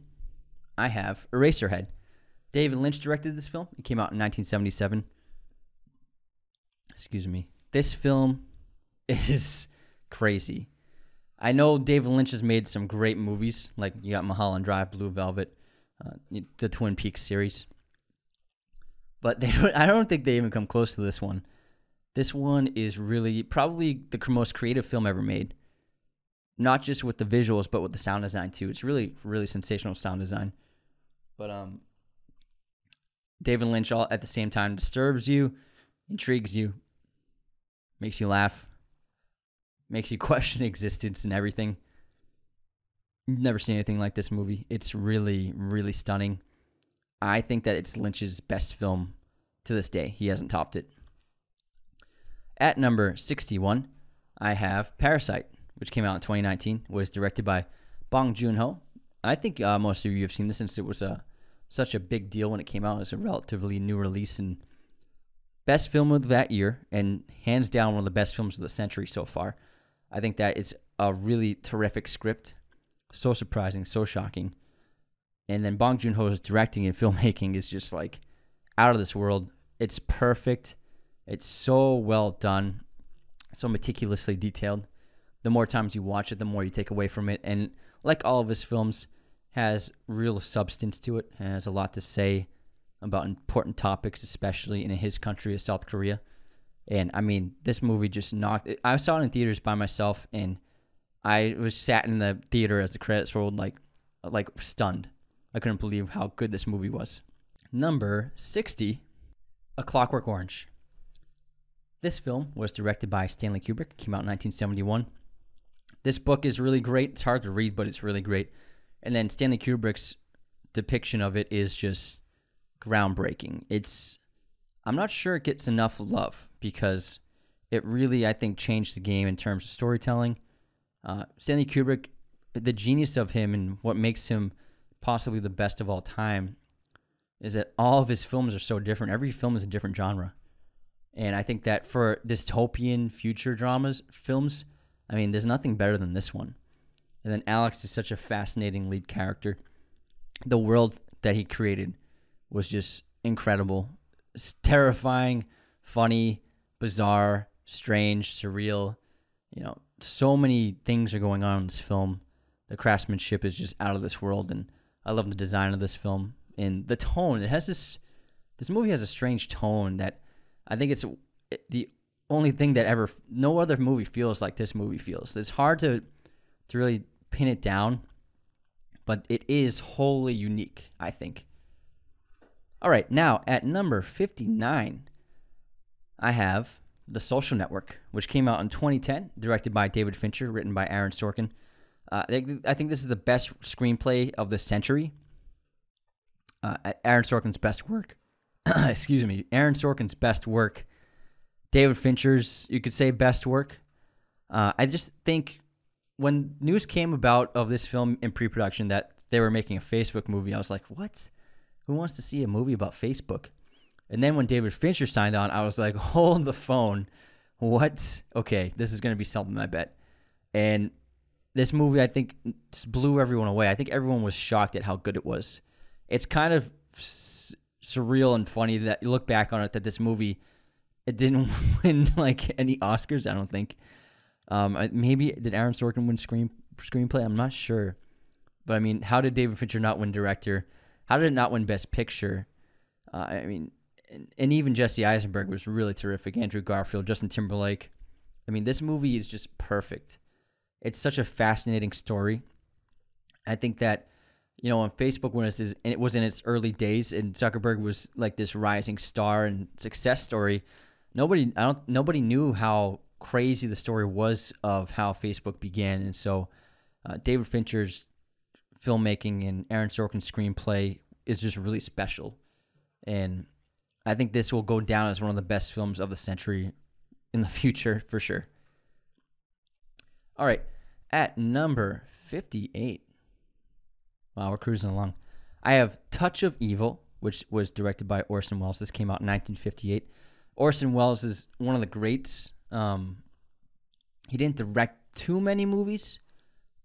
I have Eraserhead. David Lynch directed this film. It came out in 1977. Excuse me. This film is crazy. I know David Lynch has made some great movies, like you got Mulholland Drive, Blue Velvet, the Twin Peaks series. But I don't think they even come close to this one. This one is really probably the most creative film ever made. Not just with the visuals, but with the sound design too. It's really, really sensational sound design. But David Lynch all at the same time disturbs you, intrigues you, makes you laugh, makes you question existence and everything. You've never seen anything like this movie. It's really, really stunning. I think that it's Lynch's best film to this day. He hasn't topped it. At number 61, I have Parasite, which came out in 2019, was directed by Bong Joon-ho. I think most of you have seen this since it was such a big deal when it came out. It's a relatively new release and best film of that year, and hands down one of the best films of the century so far. I think that it's a really terrific script. So surprising, so shocking. And then Bong Joon-ho's directing and filmmaking is just like out of this world. It's perfect. It's so well done, so meticulously detailed. The more times you watch it, the more you take away from it. And like all of his films, has real substance to it. Has a lot to say about important topics, especially in his country of South Korea. And I mean, this movie just knocked it. I saw it in theaters by myself, and I was sat in the theater as the credits rolled, like stunned. I couldn't believe how good this movie was. Number 60, A Clockwork Orange. This film was directed by Stanley Kubrick. Came out in 1971. This book is really great. It's hard to read, but it's really great. And then Stanley Kubrick's depiction of it is just groundbreaking. I'm not sure it gets enough love because it really, I think, changed the game in terms of storytelling. Stanley Kubrick, the genius of him and what makes him possibly the best of all time is that all of his films are so different. Every film is a different genre. And I think that for dystopian future films, I mean, there's nothing better than this one. And then Alex is such a fascinating lead character. The world that he created was just incredible. It's terrifying, funny, bizarre, strange, surreal. You know, so many things are going on in this film. The craftsmanship is just out of this world, and I love the design of this film. And the tone, it has this movie has a strange tone that I think it's the only thing that no other movie feels like this movie feels. It's hard to really pin it down, but it is wholly unique, I think. All right, now at number 59, I have The Social Network, which came out in 2010, directed by David Fincher, written by Aaron Sorkin. I think this is the best screenplay of the century. Aaron Sorkin's best work. Excuse me. Aaron Sorkin's best work David Fincher's, you could say, best work. I just think when news came about of this film in pre-production that they were making a Facebook movie, I was like, what? Who wants to see a movie about Facebook? And then when David Fincher signed on, I was like, hold the phone. What? Okay, this is going to be something, I bet. And this movie, I think, just blew everyone away. I think everyone was shocked at how good it was. It's kind of surreal and funny that you look back on it, that this movie, it didn't win like any Oscars, I don't think. Maybe did Aaron Sorkin win screenplay? I'm not sure. But I mean, how did David Fincher not win director? How did it not win Best Picture? I mean, and even Jesse Eisenberg was really terrific. Andrew Garfield, Justin Timberlake. I mean, this movie is just perfect. It's such a fascinating story. I think that, you know, on Facebook when it was in its early days and Zuckerberg was like this rising star and success story, nobody knew how crazy the story was of how Facebook began. And so David Fincher's filmmaking and Aaron Sorkin's screenplay is just really special. And I think this will go down as one of the best films of the century in the future for sure. All right, at number 58. Wow, we're cruising along. I have Touch of Evil, which was directed by Orson Welles. This came out in 1958. Orson Welles is one of the greats. He didn't direct too many movies,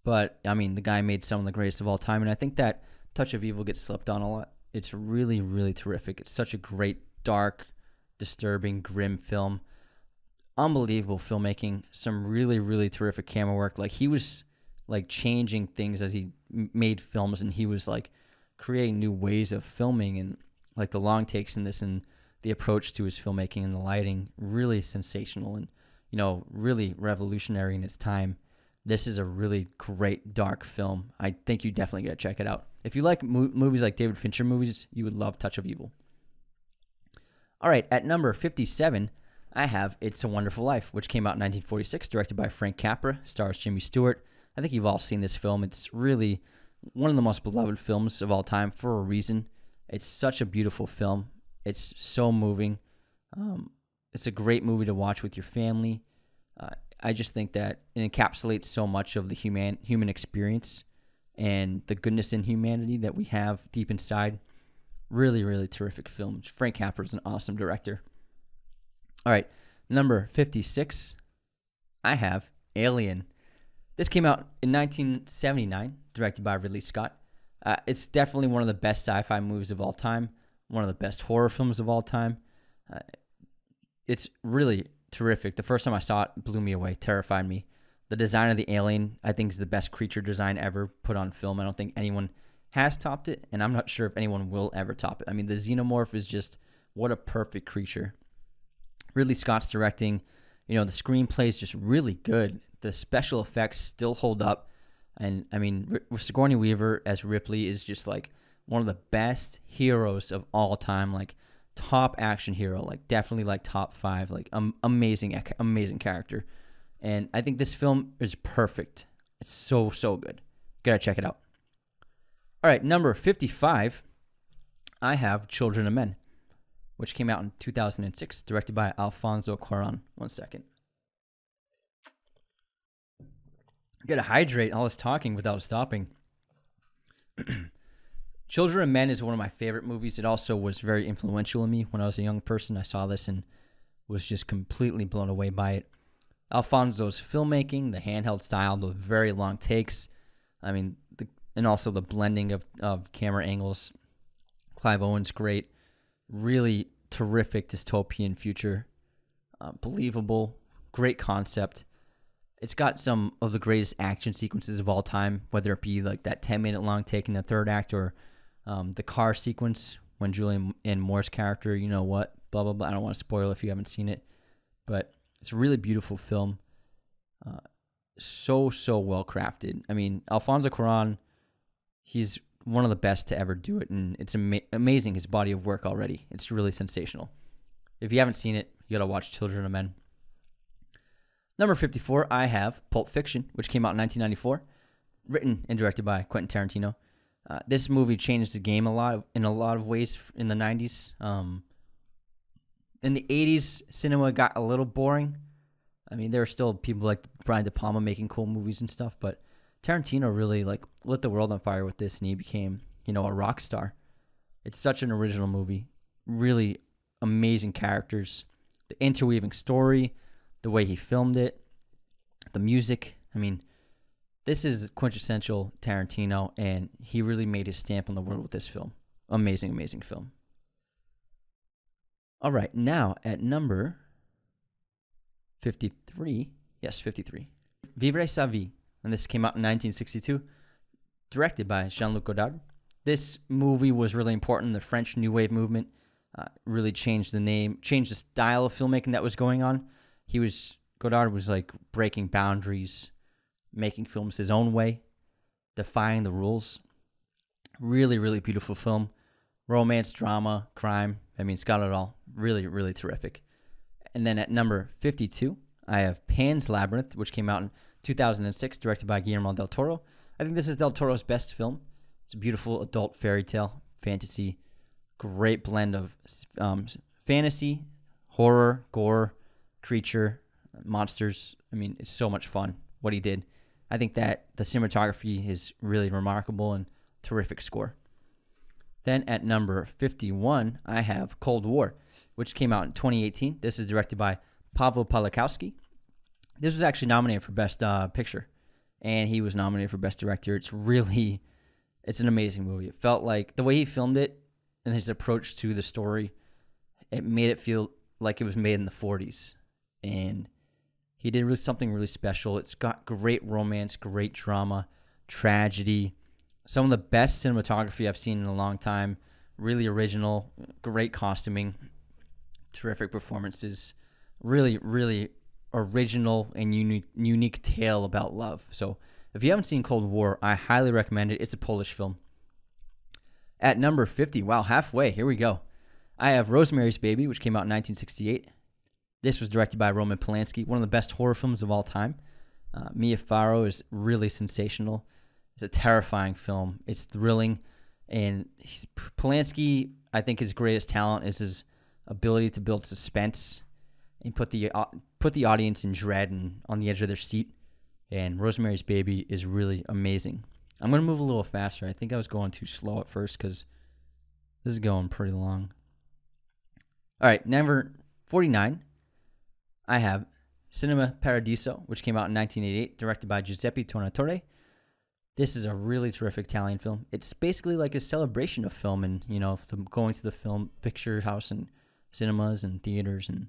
but, I mean, the guy made some of the greatest of all time, and I think that Touch of Evil gets slept on a lot. It's really, really terrific. It's such a great, dark, disturbing, grim film. Unbelievable filmmaking. Some really, really terrific camera work. Like, he was, like, changing things as he made films, and he was, like, creating new ways of filming, and, like, the long takes in this, and the approach to his filmmaking and the lighting, really sensational and, you know, really revolutionary in its time. This is a really great dark film. I think you definitely gotta check it out. If you like movies like David Fincher movies, you would love Touch of Evil. All right, at number 57, I have It's a Wonderful Life, which came out in 1946, directed by Frank Capra, stars Jimmy Stewart. I think you've all seen this film. It's really one of the most beloved films of all time for a reason. It's such a beautiful film. It's so moving. It's a great movie to watch with your family. I just think that it encapsulates so much of the human experience and the goodness in humanity that we have deep inside. Really, really terrific film. Frank Capra is an awesome director. All right, number 56, I have Alien. This came out in 1979, directed by Ridley Scott. It's definitely one of the best sci-fi movies of all time. One of the best horror films of all time. It's really terrific. The first time I saw it, blew me away, terrified me. The design of the alien, I think, is the best creature design ever put on film. I don't think anyone has topped it, and I'm not sure if anyone will ever top it. I mean, the xenomorph is just, what a perfect creature. Ridley Scott's directing, you know, the screenplay is just really good. The special effects still hold up. And, I mean, Sigourney Weaver as Ripley is just like one of the best heroes of all time, like top action hero, like definitely like top five, like amazing character. And I think this film is perfect. It's so, so good. Gotta check it out. All right, number 55, I have Children of Men, which came out in 2006, directed by Alfonso Cuarón. One second. Gotta hydrate all this talking without stopping. Children of Men is one of my favorite movies. It also was very influential in me when I was a young person. I saw this and was just completely blown away by it. Alfonso's filmmaking, the handheld style, the very long takes, I mean, and also the blending of camera angles. Clive Owen's great. Really terrific dystopian future. Believable. Great concept. It's got some of the greatest action sequences of all time, whether it be like that 10-minute long take in the third act or the car sequence when Julian and Moore's character, you know what, blah, blah, blah. I don't want to spoil if you haven't seen it, but it's a really beautiful film. So, so well crafted. I mean, Alfonso Cuarón, he's one of the best to ever do it, and it's amazing, his body of work already. It's really sensational. If you haven't seen it, you got to watch Children of Men. Number 54, I have Pulp Fiction, which came out in 1994, written and directed by Quentin Tarantino. This movie changed the game in a lot of ways in the 90s. Then the 80s cinema got a little boring. I mean, there were still people like Brian De Palma making cool movies and stuff, but Tarantino really like lit the world on fire with this, and he became, you know, a rock star. It's such an original movie. Really amazing characters. The interweaving story, the way he filmed it, the music. I mean, this is quintessential Tarantino, and he really made his stamp on the world with this film. Amazing, amazing film. All right, now at number 53. Yes, 53. Vivre sa vie. And this came out in 1962, directed by Jean-Luc Godard. This movie was really important in the French New Wave movement. Really changed the name, changed the style of filmmaking that was going on. Godard was like breaking boundaries, making films his own way, defying the rules. Really, really beautiful film. Romance, drama, crime. I mean, it's got it all. Really, really terrific. And then at number 52, I have Pan's Labyrinth, which came out in 2006, directed by Guillermo del Toro. I think this is del Toro's best film. It's a beautiful adult fairy tale, fantasy, great blend of fantasy, horror, gore, creature, monsters. I mean, it's so much fun what he did. I think that the cinematography is really remarkable and terrific score. Then at number 51, I have Cold War, which came out in 2018. This is directed by Pavel Polakowski. This was actually nominated for Best Picture, and he was nominated for Best Director. It's an amazing movie. It felt like the way he filmed it and his approach to the story, it made it feel like it was made in the 40s. And he did something really special. It's got great romance, great drama, tragedy, some of the best cinematography I've seen in a long time. Really original, great costuming, terrific performances, really, really original and unique tale about love. So if you haven't seen Cold War, I highly recommend it. It's a Polish film. At number 50, wow, halfway, here we go. I have Rosemary's Baby, which came out in 1968. This was directed by Roman Polanski, one of the best horror films of all time. Mia Farrow is really sensational. It's a terrifying film. It's thrilling. And Polanski, I think his greatest talent is his ability to build suspense and put the audience in dread and on the edge of their seat. And Rosemary's Baby is really amazing. I'm going to move a little faster. I think I was going too slow at first because this is going pretty long. All right, number 49, I have Cinema Paradiso, which came out in 1988, directed by Giuseppe Tornatore. This is a really terrific Italian film. It's basically like a celebration of film and, you know, going to the film picture house and cinemas and theaters. And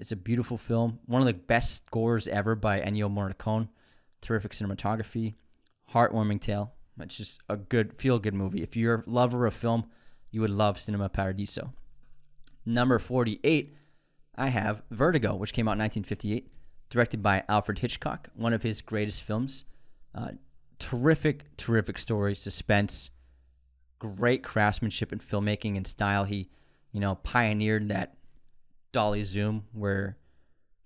it's a beautiful film. One of the best scores ever by Ennio Morricone. Terrific cinematography. Heartwarming tale. It's just a good, feel-good movie. If you're a lover of film, you would love Cinema Paradiso. Number 48, I have Vertigo, which came out in 1958. Directed by Alfred Hitchcock. One of his greatest films. Terrific, terrific story, suspense, great craftsmanship in filmmaking and style. He, you know, pioneered that dolly zoom, where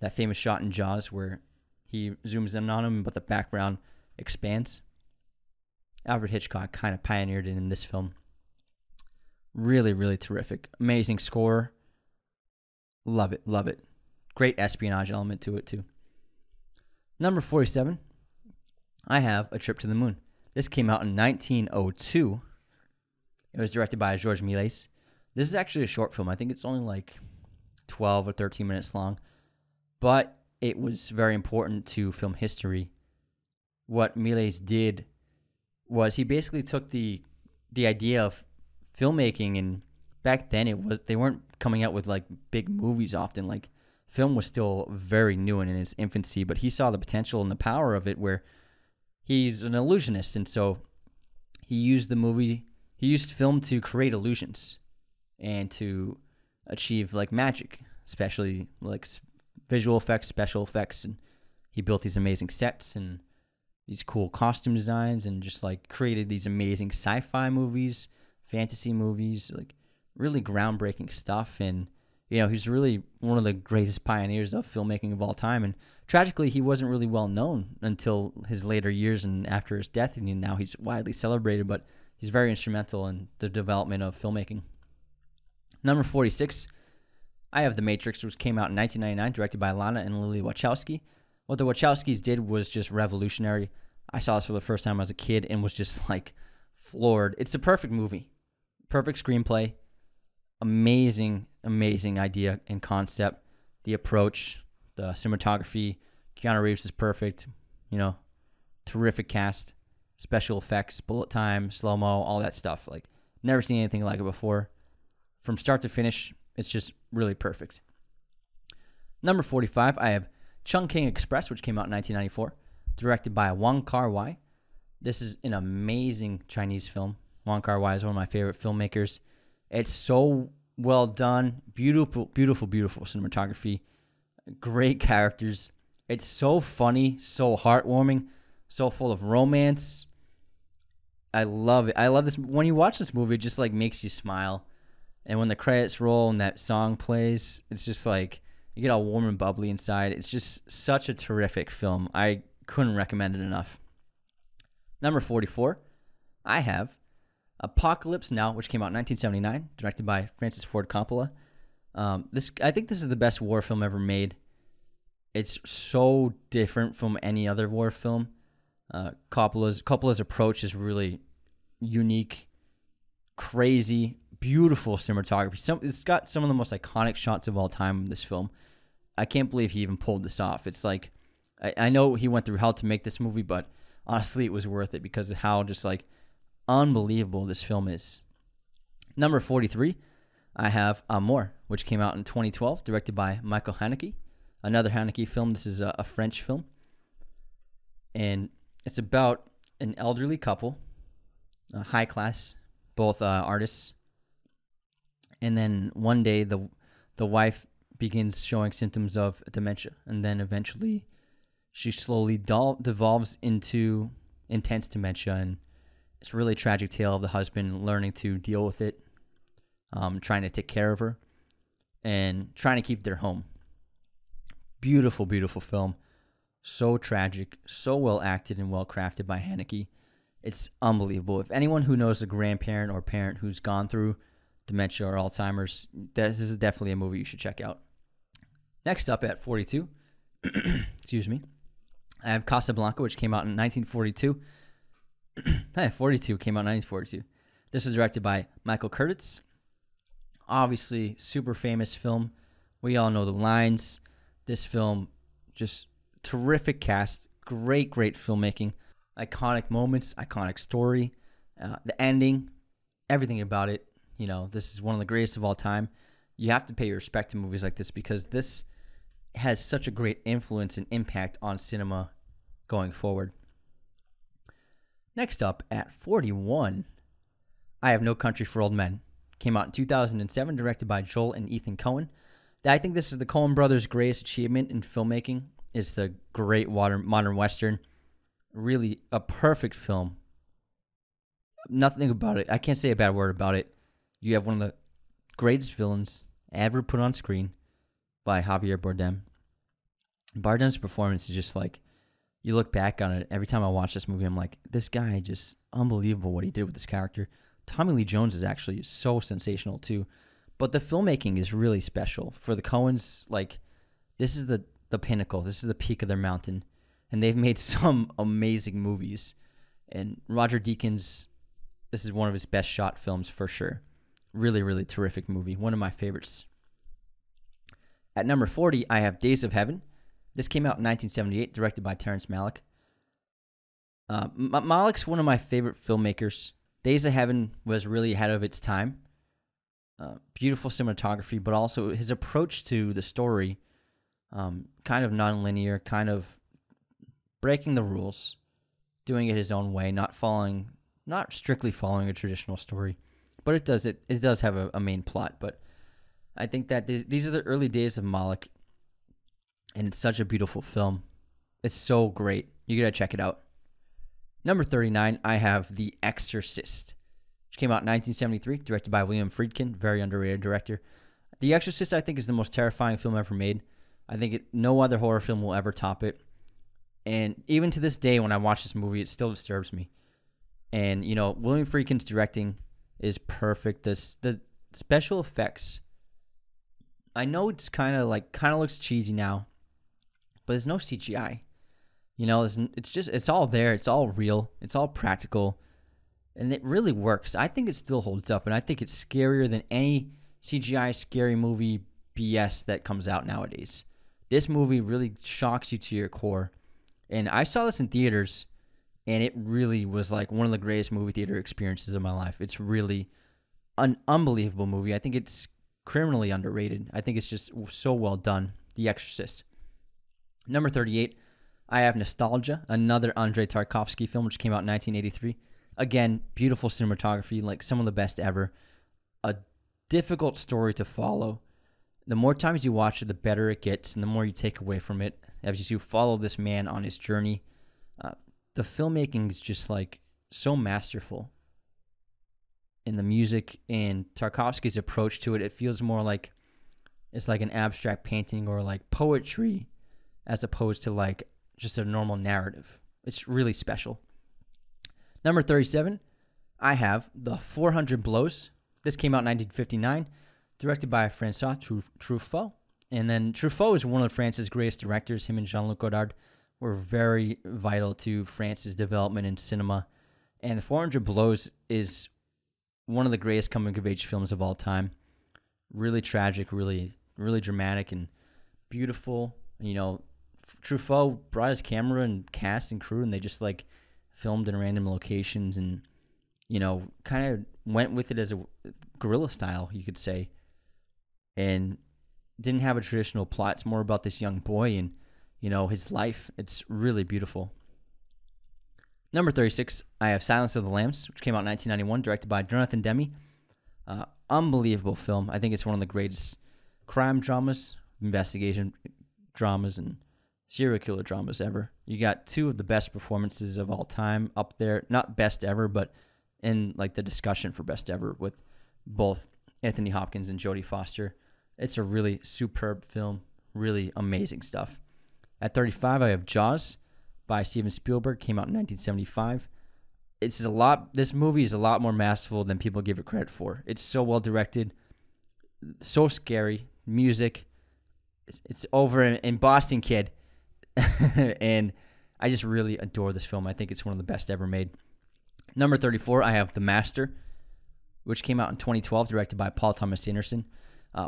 that famous shot in Jaws where he zooms in on him but the background expands. Alfred Hitchcock kind of pioneered it in this film. Really, really terrific. Amazing score. Love it, love it. Great espionage element to it too. Number 47. I have A Trip to the Moon. This came out in 1902. It was directed by George Miller. This is actually a short film. I think it's only like 12 or 13 minutes long. But it was very important to film history. What Miller did was he basically took the idea of filmmaking, and back then they weren't coming out with like big movies often. Like film was still very new and in its infancy, but he saw the potential and the power of it, where he's an illusionist, and so he used film to create illusions and to achieve like magic, especially like visual effects, special effects, and he built these amazing sets and these cool costume designs and just like created these amazing sci-fi movies, fantasy movies, like really groundbreaking stuff. And you know, he's really one of the greatest pioneers of filmmaking of all time, and tragically, he wasn't really well known until his later years and after his death, and now he's widely celebrated, but he's very instrumental in the development of filmmaking. Number 46, I have The Matrix, which came out in 1999, directed by Lana and Lily Wachowski. What the Wachowskis did was just revolutionary. I saw this for the first time as a kid and was just like floored. It's the perfect movie. Perfect screenplay. Amazing, amazing idea and concept. The approach, the cinematography. Keanu Reeves is perfect. You know, terrific cast. Special effects, bullet time, slow-mo, all that stuff. Like, never seen anything like it before. From start to finish, it's just really perfect. Number 45, I have Chungking Express, which came out in 1994, directed by Wong Kar-wai. This is an amazing Chinese film. Wong Kar-wai is one of my favorite filmmakers. It's so well done. Beautiful, beautiful, beautiful cinematography. Great characters. It's so funny, so heartwarming, so full of romance. I love it. I love this. When you watch this movie, it just like makes you smile. And when the credits roll and that song plays, it's just like you get all warm and bubbly inside. It's just such a terrific film. I couldn't recommend it enough. Number 44, I have Apocalypse Now, which came out in 1979, directed by Francis Ford Coppola. I think this is the best war film ever made. It's so different from any other war film. Coppola's approach is really unique, crazy, beautiful cinematography. It's got some of the most iconic shots of all time in this film. I can't believe he even pulled this off. It's like, I know he went through hell to make this movie, but honestly, it was worth it because of how just like unbelievable this film is. Number 43, I have Amour, which came out in 2012, directed by Michael Haneke. Another Haneke film. This is a French film. And it's about an elderly couple, high class, both artists. And then one day the wife begins showing symptoms of dementia. And then eventually she slowly devolves into intense dementia. And it's really a tragic tale of the husband learning to deal with it, trying to take care of her, and trying to keep their home. Beautiful, beautiful film. So tragic, so well acted and well crafted by Haneke. It's unbelievable. If anyone who knows a grandparent or parent who's gone through dementia or Alzheimer's, this is definitely a movie you should check out. Next up at 42, excuse me, I have Casablanca, which came out in 1942. 1942. This was directed by Michael Curtiz. Obviously, super famous film. We all know the lines. This film, just terrific cast, great, great filmmaking, iconic moments, iconic story, the ending, everything about it. You know, this is one of the greatest of all time. You have to pay your respect to movies like this because this has such a great influence and impact on cinema going forward. Next up at 41, I have No Country for Old Men. Came out in 2007, directed by Joel and Ethan Coen. I think this is the Coen brothers' greatest achievement in filmmaking. It's the great modern Western. Really a perfect film. Nothing about it. I can't say a bad word about it. You have one of the greatest villains ever put on screen by Javier Bardem. Bardem's performance is just like, you look back on it. Every time I watch this movie, I'm like, this guy, just unbelievable what he did with this character. Tommy Lee Jones is actually so sensational too. But the filmmaking is really special. For the Coens, like, this is the pinnacle. This is the peak of their mountain. And they've made some amazing movies. And Roger Deakins, this is one of his best shot films for sure. Really, really terrific movie. One of my favorites. At number 40, I have Days of Heaven. This came out in 1978, directed by Terrence Malick. Malick's one of my favorite filmmakers. Days of Heaven was really ahead of its time. Beautiful cinematography, but also his approach to the story, kind of nonlinear, kind of breaking the rules, doing it his own way, not strictly following a traditional story, but it does have a main plot. But I think that these are the early days of Malick, and it's such a beautiful film. It's so great. You gotta check it out. Number 39, I have The Exorcist, which came out in 1973, directed by William Friedkin, very underrated director. The Exorcist, I think, is the most terrifying film ever made. I think no other horror film will ever top it. And even to this day, when I watch this movie, it still disturbs me. And, you know, William Friedkin's directing is perfect. The special effects I know it's kind of looks cheesy now, but there's no CGI. You know, it's all there. It's all real. It's all practical. And it really works. I think it still holds up, and I think it's scarier than any CGI scary movie BS that comes out nowadays. This movie really shocks you to your core. And I saw this in theaters, and it really was like one of the greatest movie theater experiences of my life. It's really an unbelievable movie. I think it's criminally underrated. I think it's just so well done. The Exorcist. Number 38, I have Nostalgia, another Andrei Tarkovsky film, which came out in 1983. Again, beautiful cinematography, like some of the best ever. A difficult story to follow. The more times you watch it, the better it gets, and the more you take away from it as you follow this man on his journey. The filmmaking is just like so masterful. And the music and Tarkovsky's approach to it, it feels more like it's like an abstract painting or like poetry as opposed to like just a normal narrative. It's really special. Number 37, I have The 400 Blows. This came out in 1959. Directed by Francois Truffaut. And then Truffaut is one of France's greatest directors. Him and Jean-Luc Godard were very vital to France's development in cinema. And The 400 Blows is one of the greatest coming-of-age films of all time. Really tragic, really dramatic and beautiful. You know, Truffaut brought his camera and cast and crew, and they just, like, filmed in random locations and, you know, kind of went with it as a guerrilla style, you could say. And didn't have a traditional plot. It's more about this young boy and, you know, his life. It's really beautiful. Number 36, I have Silence of the Lambs, which came out in 1991, directed by Jonathan Demme. Unbelievable film. I think it's one of the greatest crime dramas, investigation dramas, and serial killer dramas ever. You got two of the best performances of all time up there. Not best ever, but in, like, the discussion for best ever with both Anthony Hopkins and Jodie Foster. It's a really superb film, really amazing stuff. At 35, I have Jaws by Steven Spielberg, came out in 1975. This movie is a lot more masterful than people give it credit for. It's so well directed, so scary, music. It's over in Boston, kid. And I just really adore this film. I think it's one of the best ever made. Number 34, I have The Master, which came out in 2012, directed by Paul Thomas Anderson.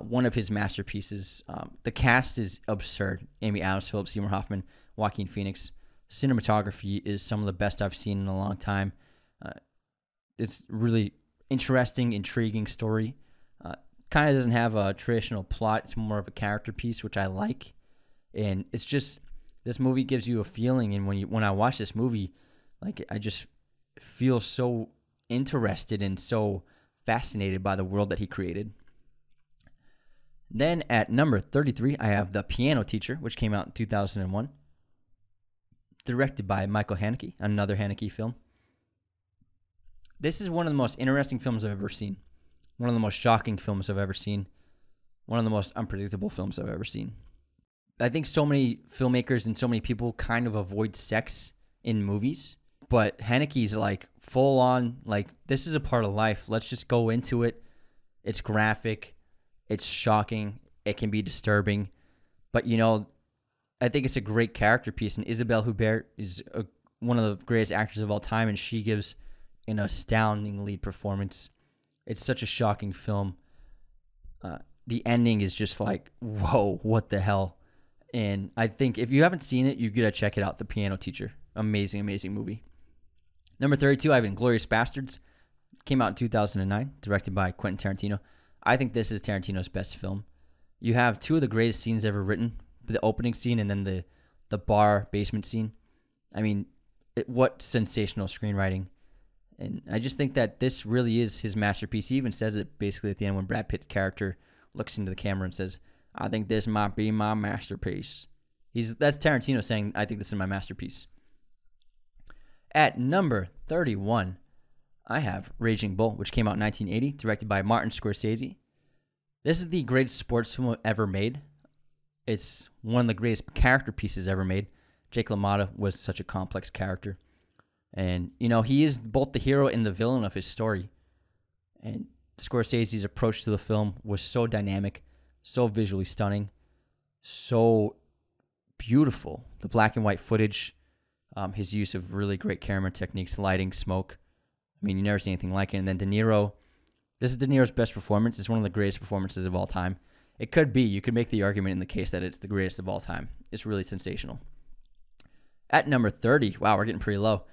One of his masterpieces. The cast is absurd. Amy Adams, Philip Seymour Hoffman, Joaquin Phoenix. Cinematography is some of the best I've seen in a long time. It's really interesting, intriguing story. Kind of doesn't have a traditional plot. It's more of a character piece, which I like. And it's just, this movie gives you a feeling. And when I watch this movie, like, I just feel so interested and so fascinated by the world that he created. Then at number 33, I have The Piano Teacher, which came out in 2001. Directed by Michael Haneke, another Haneke film. This is one of the most interesting films I've ever seen. One of the most shocking films I've ever seen. One of the most unpredictable films I've ever seen. I think so many filmmakers and so many people kind of avoid sex in movies. But Haneke's like full on, like, this is a part of life. Let's just go into it. It's graphic. It's shocking. It can be disturbing. But, you know, I think it's a great character piece. And Isabelle Huppert is one of the greatest actors of all time, and she gives an astounding lead performance. It's such a shocking film. The ending is just like, whoa, what the hell? And I think if you haven't seen it, you gotta check it out, The Piano Teacher. Amazing, amazing movie. Number 32, I have Inglourious Bastards. Came out in 2009, directed by Quentin Tarantino. I think this is Tarantino's best film. You have two of the greatest scenes ever written, the opening scene and then the bar basement scene. I mean, what sensational screenwriting. And I just think that this really is his masterpiece. He even says it basically at the end when Brad Pitt's character looks into the camera and says, I think this might be my masterpiece. That's Tarantino saying, I think this is my masterpiece. At number 31, I have Raging Bull, which came out in 1980, directed by Martin Scorsese. This is the greatest sports film ever made. It's one of the greatest character pieces ever made. Jake LaMotta was such a complex character. And, you know, he is both the hero and the villain of his story. And Scorsese's approach to the film was so dynamic. so visually stunning, so beautiful. The black and white footage, his use of really great camera techniques, lighting, smoke. I mean, you never see anything like it. And then De Niro, this is De Niro's best performance. It's one of the greatest performances of all time. It could be. You could make the argument in the case that it's the greatest of all time. It's really sensational. At number 30, wow, we're getting pretty low.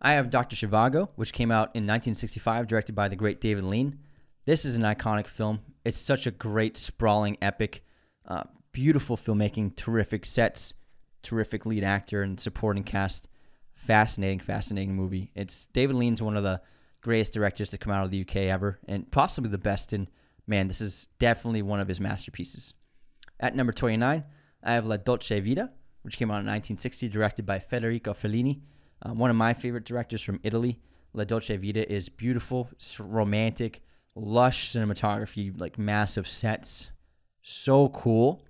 I have Dr. Zhivago, which came out in 1965, directed by the great David Lean. This is an iconic film. It's such a great, sprawling epic. Beautiful filmmaking, terrific sets, terrific lead actor and supporting cast. Fascinating, fascinating movie. It's David Lean's one of the greatest directors to come out of the UK ever, and possibly the best. And man, this is definitely one of his masterpieces. At number 29, I have La Dolce Vita, which came out in 1960, directed by Federico Fellini. One of my favorite directors from Italy. La Dolce Vita is beautiful, romantic, lush cinematography, like massive sets. So cool.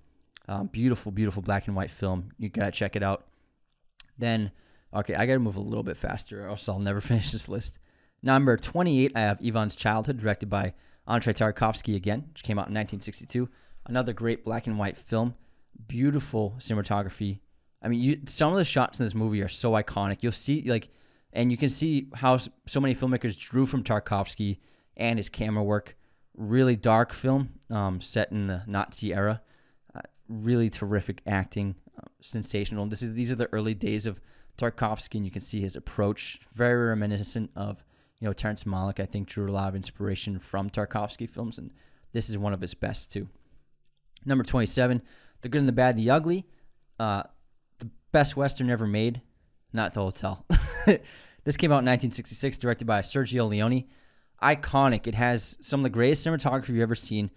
Beautiful, beautiful black and white film. You gotta check it out. Then, okay, I gotta move a little bit faster or else I'll never finish this list. Number 28, I have Ivan's Childhood, directed by Andrei Tarkovsky again, which came out in 1962. Another great black and white film. Beautiful cinematography. I mean, some of the shots in this movie are so iconic. You'll see, like, and you can see how so many filmmakers drew from Tarkovsky and his camera work. Really dark film, set in the Nazi era. Really terrific acting, sensational. These are the early days of Tarkovsky, and you can see his approach. Very reminiscent of, you know, Terrence Malick, I think, drew a lot of inspiration from Tarkovsky films, and this is one of his best, too. Number 27, The Good and the Bad and the Ugly. Best Western ever made, not The Hotel. This came out in 1966, directed by Sergio Leone. Iconic. It has some of the greatest cinematography you've ever seen.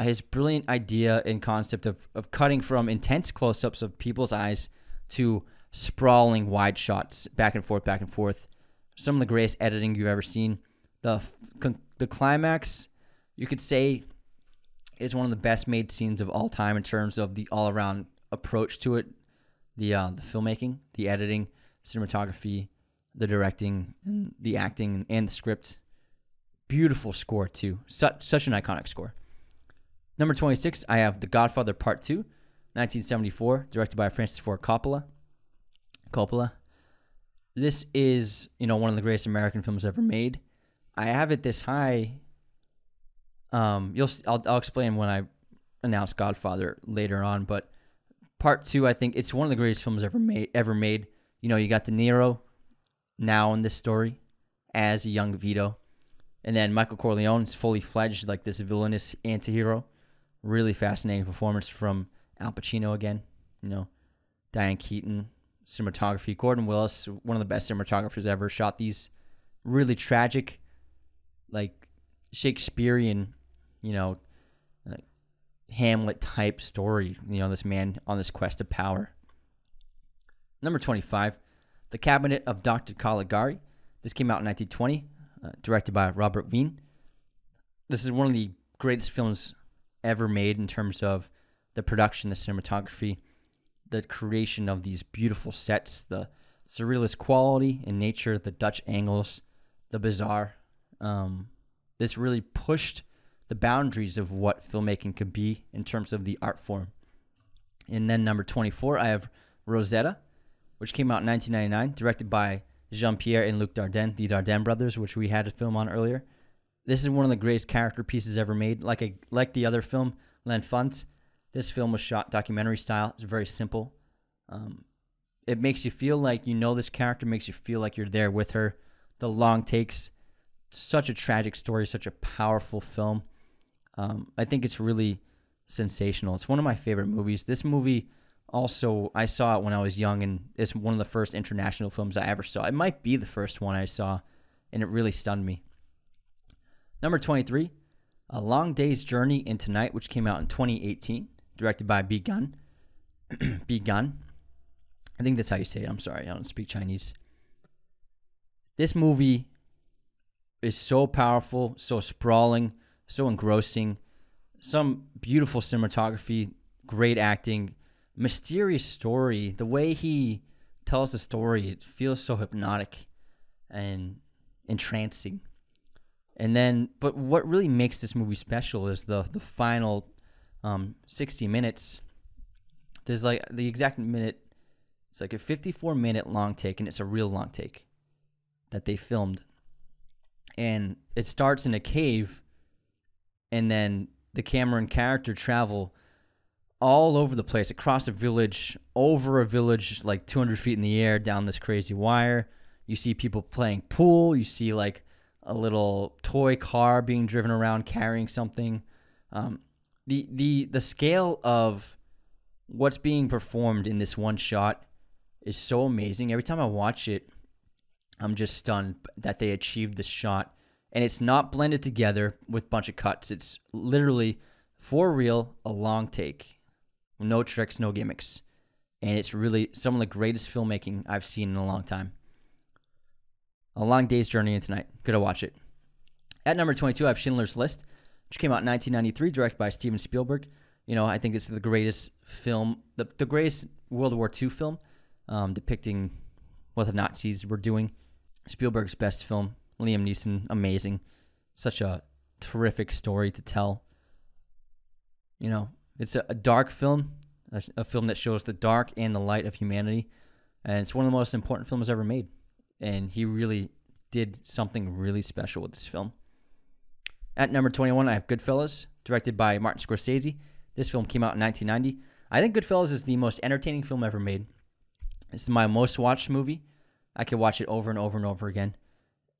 His brilliant idea and concept of cutting from intense close-ups of people's eyes to sprawling wide shots, back and forth, back and forth. Some of the greatest editing you've ever seen. The climax, you could say, is one of the best-made scenes of all time in terms of the all-around approach to it. The filmmaking, the editing, cinematography, the directing, the acting, and the script. Beautiful score, too. Such an iconic score. Number 26, I have The Godfather Part 2, 1974, directed by Francis Ford Coppola. This is, you know, one of the greatest American films ever made. I have it this high. I'll explain when I announce Godfather later on, but Part 2, I think it's one of the greatest films ever made. You know, you got De Niro now in this story as a young Vito. And then Michael Corleone is fully fledged, like this villainous antihero. Really fascinating performance from Al Pacino again. You know, Diane Keaton, cinematography. Gordon Willis, one of the best cinematographers ever, shot these really tragic, like Shakespearean, you know, Hamlet type story, you know, this man on this quest of power. Number 25, The Cabinet of Dr. Caligari. This came out in 1920, directed by Robert Wien. This is one of the greatest films ever made in terms of the production, the cinematography, the creation of these beautiful sets, the surrealist quality in nature, the Dutch angles, the bizarre. This really pushed the boundaries of what filmmaking could be in terms of the art form. And then number 24, I have Rosetta, which came out in 1999, directed by Jean-Pierre and Luc Dardenne, the Dardenne brothers, which we had a film on earlier. This is one of the greatest character pieces ever made. Like the other film, L'Enfant, this film was shot documentary style. It's very simple. It makes you feel like you know this character, makes you feel like you're there with her. The long takes, such a tragic story, such a powerful film. I think it's really sensational. It's one of my favorite movies. This movie also, I saw it when I was young, and it's one of the first international films I ever saw. It might be the first one I saw, and it really stunned me. Number 23, A Long Day's Journey Into Night, which came out in 2018, directed by Bi Gan. Bi Gan. I think that's how you say it. I'm sorry, I don't speak Chinese. This movie is so powerful, so sprawling, so engrossing. Some beautiful cinematography, great acting, mysterious story. The way he tells the story, it feels so hypnotic and entrancing. And then, but what really makes this movie special is the final 60 Minutes, there's like the exact minute. It's like a 54-minute long take, and it's a real long take that they filmed. And it starts in a cave, and then the camera and character travel all over the place, across a village, over a village, like 200 feet in the air, down this crazy wire. You see people playing pool. You see like a little toy car being driven around carrying something. The scale of what's being performed in this one shot is so amazing. Every time I watch it, I'm just stunned that they achieved this shot. And it's not blended together with a bunch of cuts. It's literally, for real, a long take. No tricks, no gimmicks. And it's really some of the greatest filmmaking I've seen in a long time. A Long Day's Journey Into Night. Gotta watch it. At number 22, I have Schindler's List, which came out in 1993, directed by Steven Spielberg. You know, I think it's the greatest film, the greatest World War II film, depicting what the Nazis were doing. Spielberg's best film. Liam Neeson, amazing. Such a terrific story to tell. You know, it's a dark film, a film that shows the dark and the light of humanity. And it's one of the most important films ever made. And he really did something really special with this film. At number 21, I have Goodfellas, directed by Martin Scorsese. This film came out in 1990. I think Goodfellas is the most entertaining film ever made. It's my most watched movie. I could watch it over and over and over again.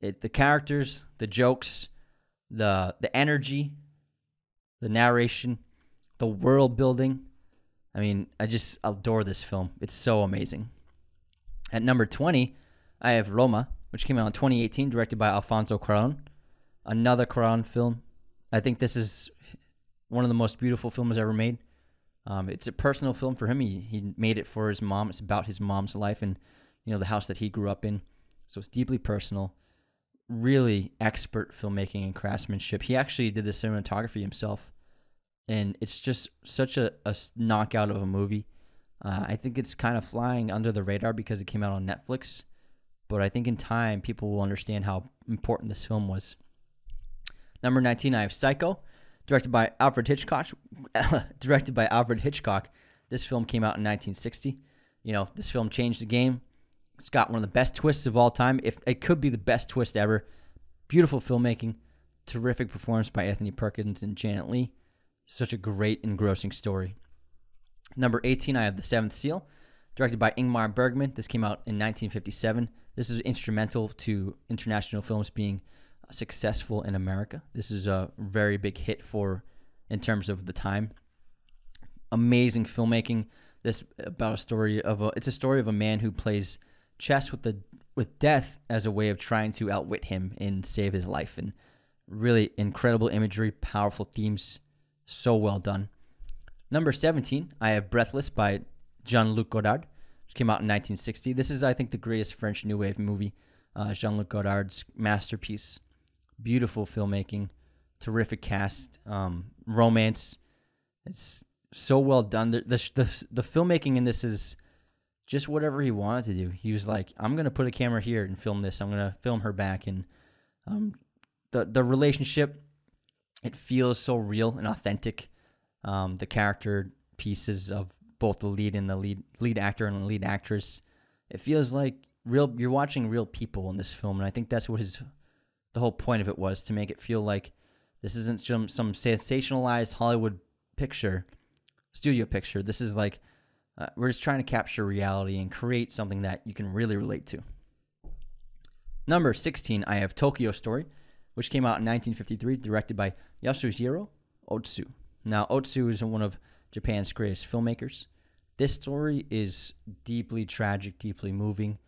The characters, the jokes, the energy, the narration, the world building. I mean, I just adore this film. It's so amazing. At number 20, I have Roma, which came out in 2018, directed by Alfonso Cuarón. Another Cuarón film. I think this is one of the most beautiful films ever made. It's a personal film for him. He made it for his mom. It's about his mom's life and, you know, the house that he grew up in. So it's deeply personal. Really expert filmmaking and craftsmanship. He actually did the cinematography himself. And it's just such a knockout of a movie. I think it's kind of flying under the radar because it came out on Netflix. But I think in time, people will understand how important this film was. Number 19, I have Psycho, directed by Alfred Hitchcock. This film came out in 1960. You know, this film changed the game. It's got one of the best twists of all time. If it could be the best twist ever. Beautiful filmmaking. Terrific performance by Anthony Perkins and Janet Leigh. Such a great, engrossing story. Number 18, I have The Seventh Seal, directed by Ingmar Bergman. This came out in 1957. This is instrumental to international films being successful in America. This is a very big hit in terms of the time. Amazing filmmaking. It's a story of a man who plays chess with death as a way of trying to outwit him and save his life. And really incredible imagery, powerful themes, so well done. Number 17, I have Breathless by Jean-Luc Godard, which came out in 1960. This is, I think, the greatest French New Wave movie, Jean-Luc Godard's masterpiece. Beautiful filmmaking, terrific cast, romance. It's so well done. The filmmaking in this is just whatever he wanted to do. He was like, I'm going to put a camera here and film this. I'm going to film her back. And the relationship, it feels so real and authentic. The character pieces of both the lead and the lead actor and the lead actress. It feels like you're watching real people in this film, and I think that's what the whole point of it was, to make it feel like this isn't some sensationalized Hollywood studio picture. This is like, we're just trying to capture reality and create something that you can really relate to. Number 16, I have Tokyo Story, which came out in 1953, directed by Yasujiro Otsu. Now, Otsu is one of Japan's greatest filmmakers. This story is deeply tragic, deeply moving,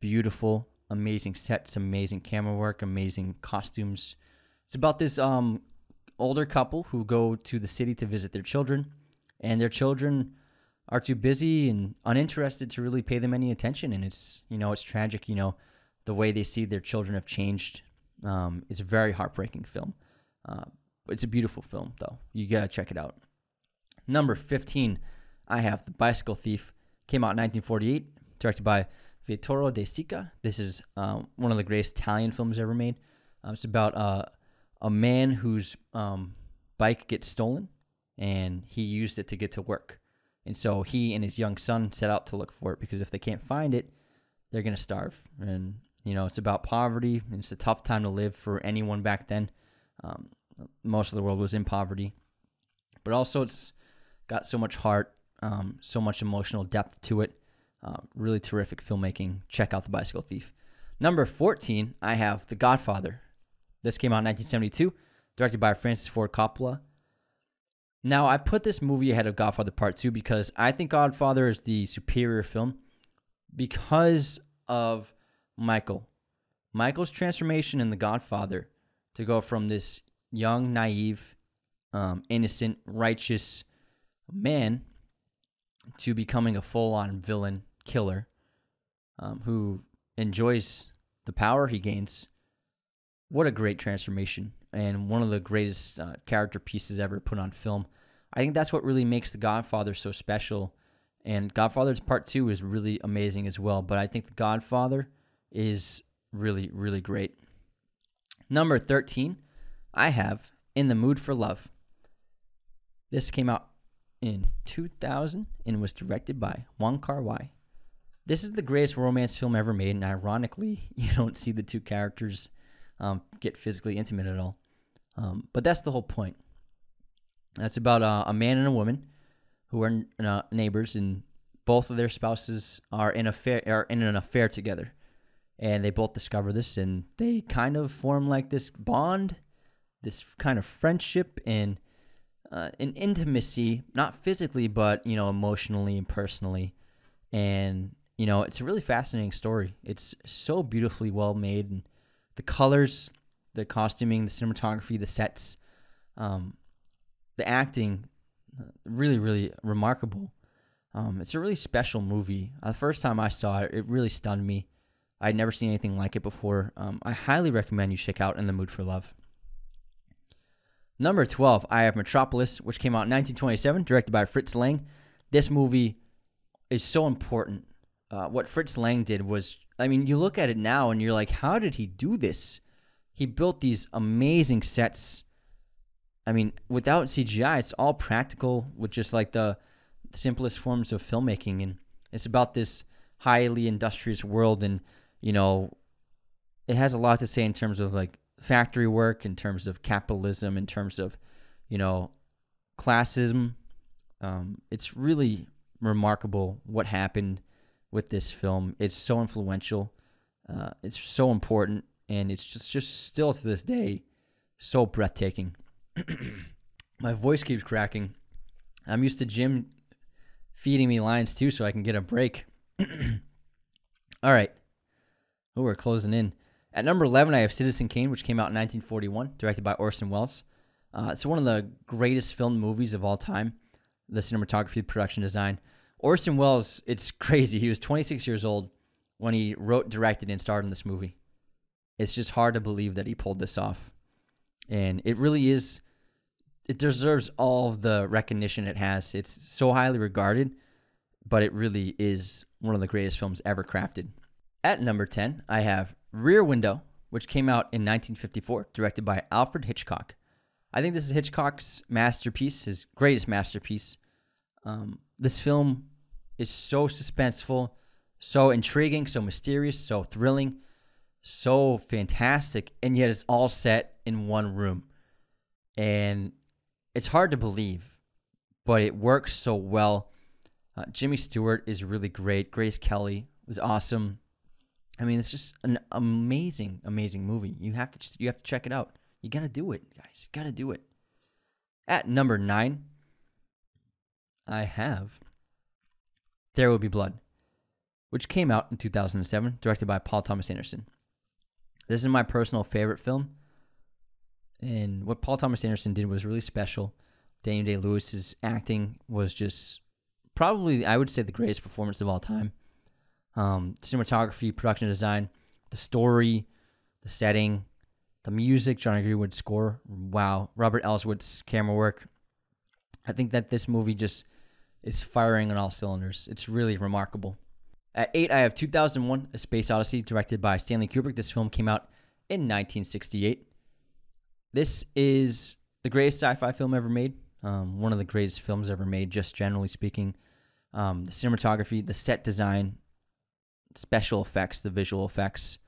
beautiful, amazing sets, amazing camera work, amazing costumes. It's about this older couple who go to the city to visit their children, and their children are too busy and uninterested to really pay them any attention. And it's, you know, it's tragic. You know, the way they see their children have changed. It's a very heartbreaking film. It's a beautiful film, though. You gotta check it out. Number 15, I have The Bicycle Thief. Came out in 1948, directed by Vittorio De Sica. This is one of the greatest Italian films ever made. It's about a man whose bike gets stolen, and he used it to get to work. And so he and his young son set out to look for it, because if they can't find it, they're going to starve. And, you know, it's about poverty, and it's a tough time to live for anyone back then. Most of the world was in poverty. But also it's got so much heart, so much emotional depth to it. Really terrific filmmaking. Check out The Bicycle Thief. Number 14, I have The Godfather. This came out in 1972, directed by Francis Ford Coppola. Now, I put this movie ahead of Godfather Part 2 because I think Godfather is the superior film because of Michael. Michael's transformation in The Godfather to go from this young, naive, innocent, righteous man to becoming a full-on villain killer who enjoys the power he gains. What a great transformation, and one of the greatest character pieces ever put on film. I think that's what really makes The Godfather so special, and Godfather's Part 2 is really amazing as well, but I think The Godfather is really, really great. Number 13, I have In the Mood for Love. This came out in 2000 and was directed by Wong Kar-wai. This is the greatest romance film ever made, and ironically, you don't see the two characters get physically intimate at all. But that's the whole point. That's about a man and a woman who are neighbors, and both of their spouses are in an affair together. And they both discover this, and they kind of form like this bond, this kind of friendship and an intimacy, not physically, but, you know, emotionally and personally. And, you know, it's a really fascinating story. It's so beautifully well made, and the colors, the costuming, the cinematography, the sets, the acting, really, really remarkable. It's a really special movie. The first time I saw it, it really stunned me. I'd never seen anything like it before. I highly recommend you check out In the Mood for Love. Number 12, I have Metropolis, which came out in 1927, directed by Fritz Lang. This movie is so important. What Fritz Lang did was, I mean, you look at it now and you're like, how did he do this? He built these amazing sets. I mean, without CGI, it's all practical with just like the simplest forms of filmmaking. And it's about this highly industrious world. And, you know, it has a lot to say in terms of like factory work, in terms of capitalism, in terms of, you know, classism. It's really remarkable what happened with this film. It's so influential, it's so important, and it's just still to this day so breathtaking. My voice keeps cracking. I'm used to Jim feeding me lines too, so I can get a break. All right, oh, we're closing in. At number 11, I have Citizen Kane, which came out in 1941, directed by Orson Welles. It's one of the greatest film movies of all time. The cinematography, the production design. Orson Welles, it's crazy. He was 26 years old when he wrote, directed, and starred in this movie. It's just hard to believe that he pulled this off. And it really is, it deserves all of the recognition it has. It's so highly regarded, but it really is one of the greatest films ever crafted. At number 10, I have Rear Window, which came out in 1954, directed by Alfred Hitchcock. I think this is Hitchcock's masterpiece, his greatest masterpiece. This film is so suspenseful, so intriguing, so mysterious, so thrilling, so fantastic, and yet it's all set in one room. And it's hard to believe, but it works so well. Jimmy Stewart is really great. Grace Kelly was awesome. I mean, it's just an amazing, amazing movie. You have to check it out. You gotta do it, guys. You gotta do it. At number 9, I have There Will Be Blood, which came out in 2007, directed by Paul Thomas Anderson. This is my personal favorite film, and what Paul Thomas Anderson did was really special. Daniel Day-Lewis's acting was just probably, I would say, the greatest performance of all time. Cinematography, production design, the story, the setting, the music, Johnny Greenwood's score, wow, Robert Ellsworth's camera work. I think that this movie just is firing on all cylinders. It's really remarkable. At 8, I have 2001, A Space Odyssey, directed by Stanley Kubrick. This film came out in 1968. This is the greatest sci-fi film ever made. One of the greatest films ever made, just generally speaking. The cinematography, the set design, special effects, the visual effects.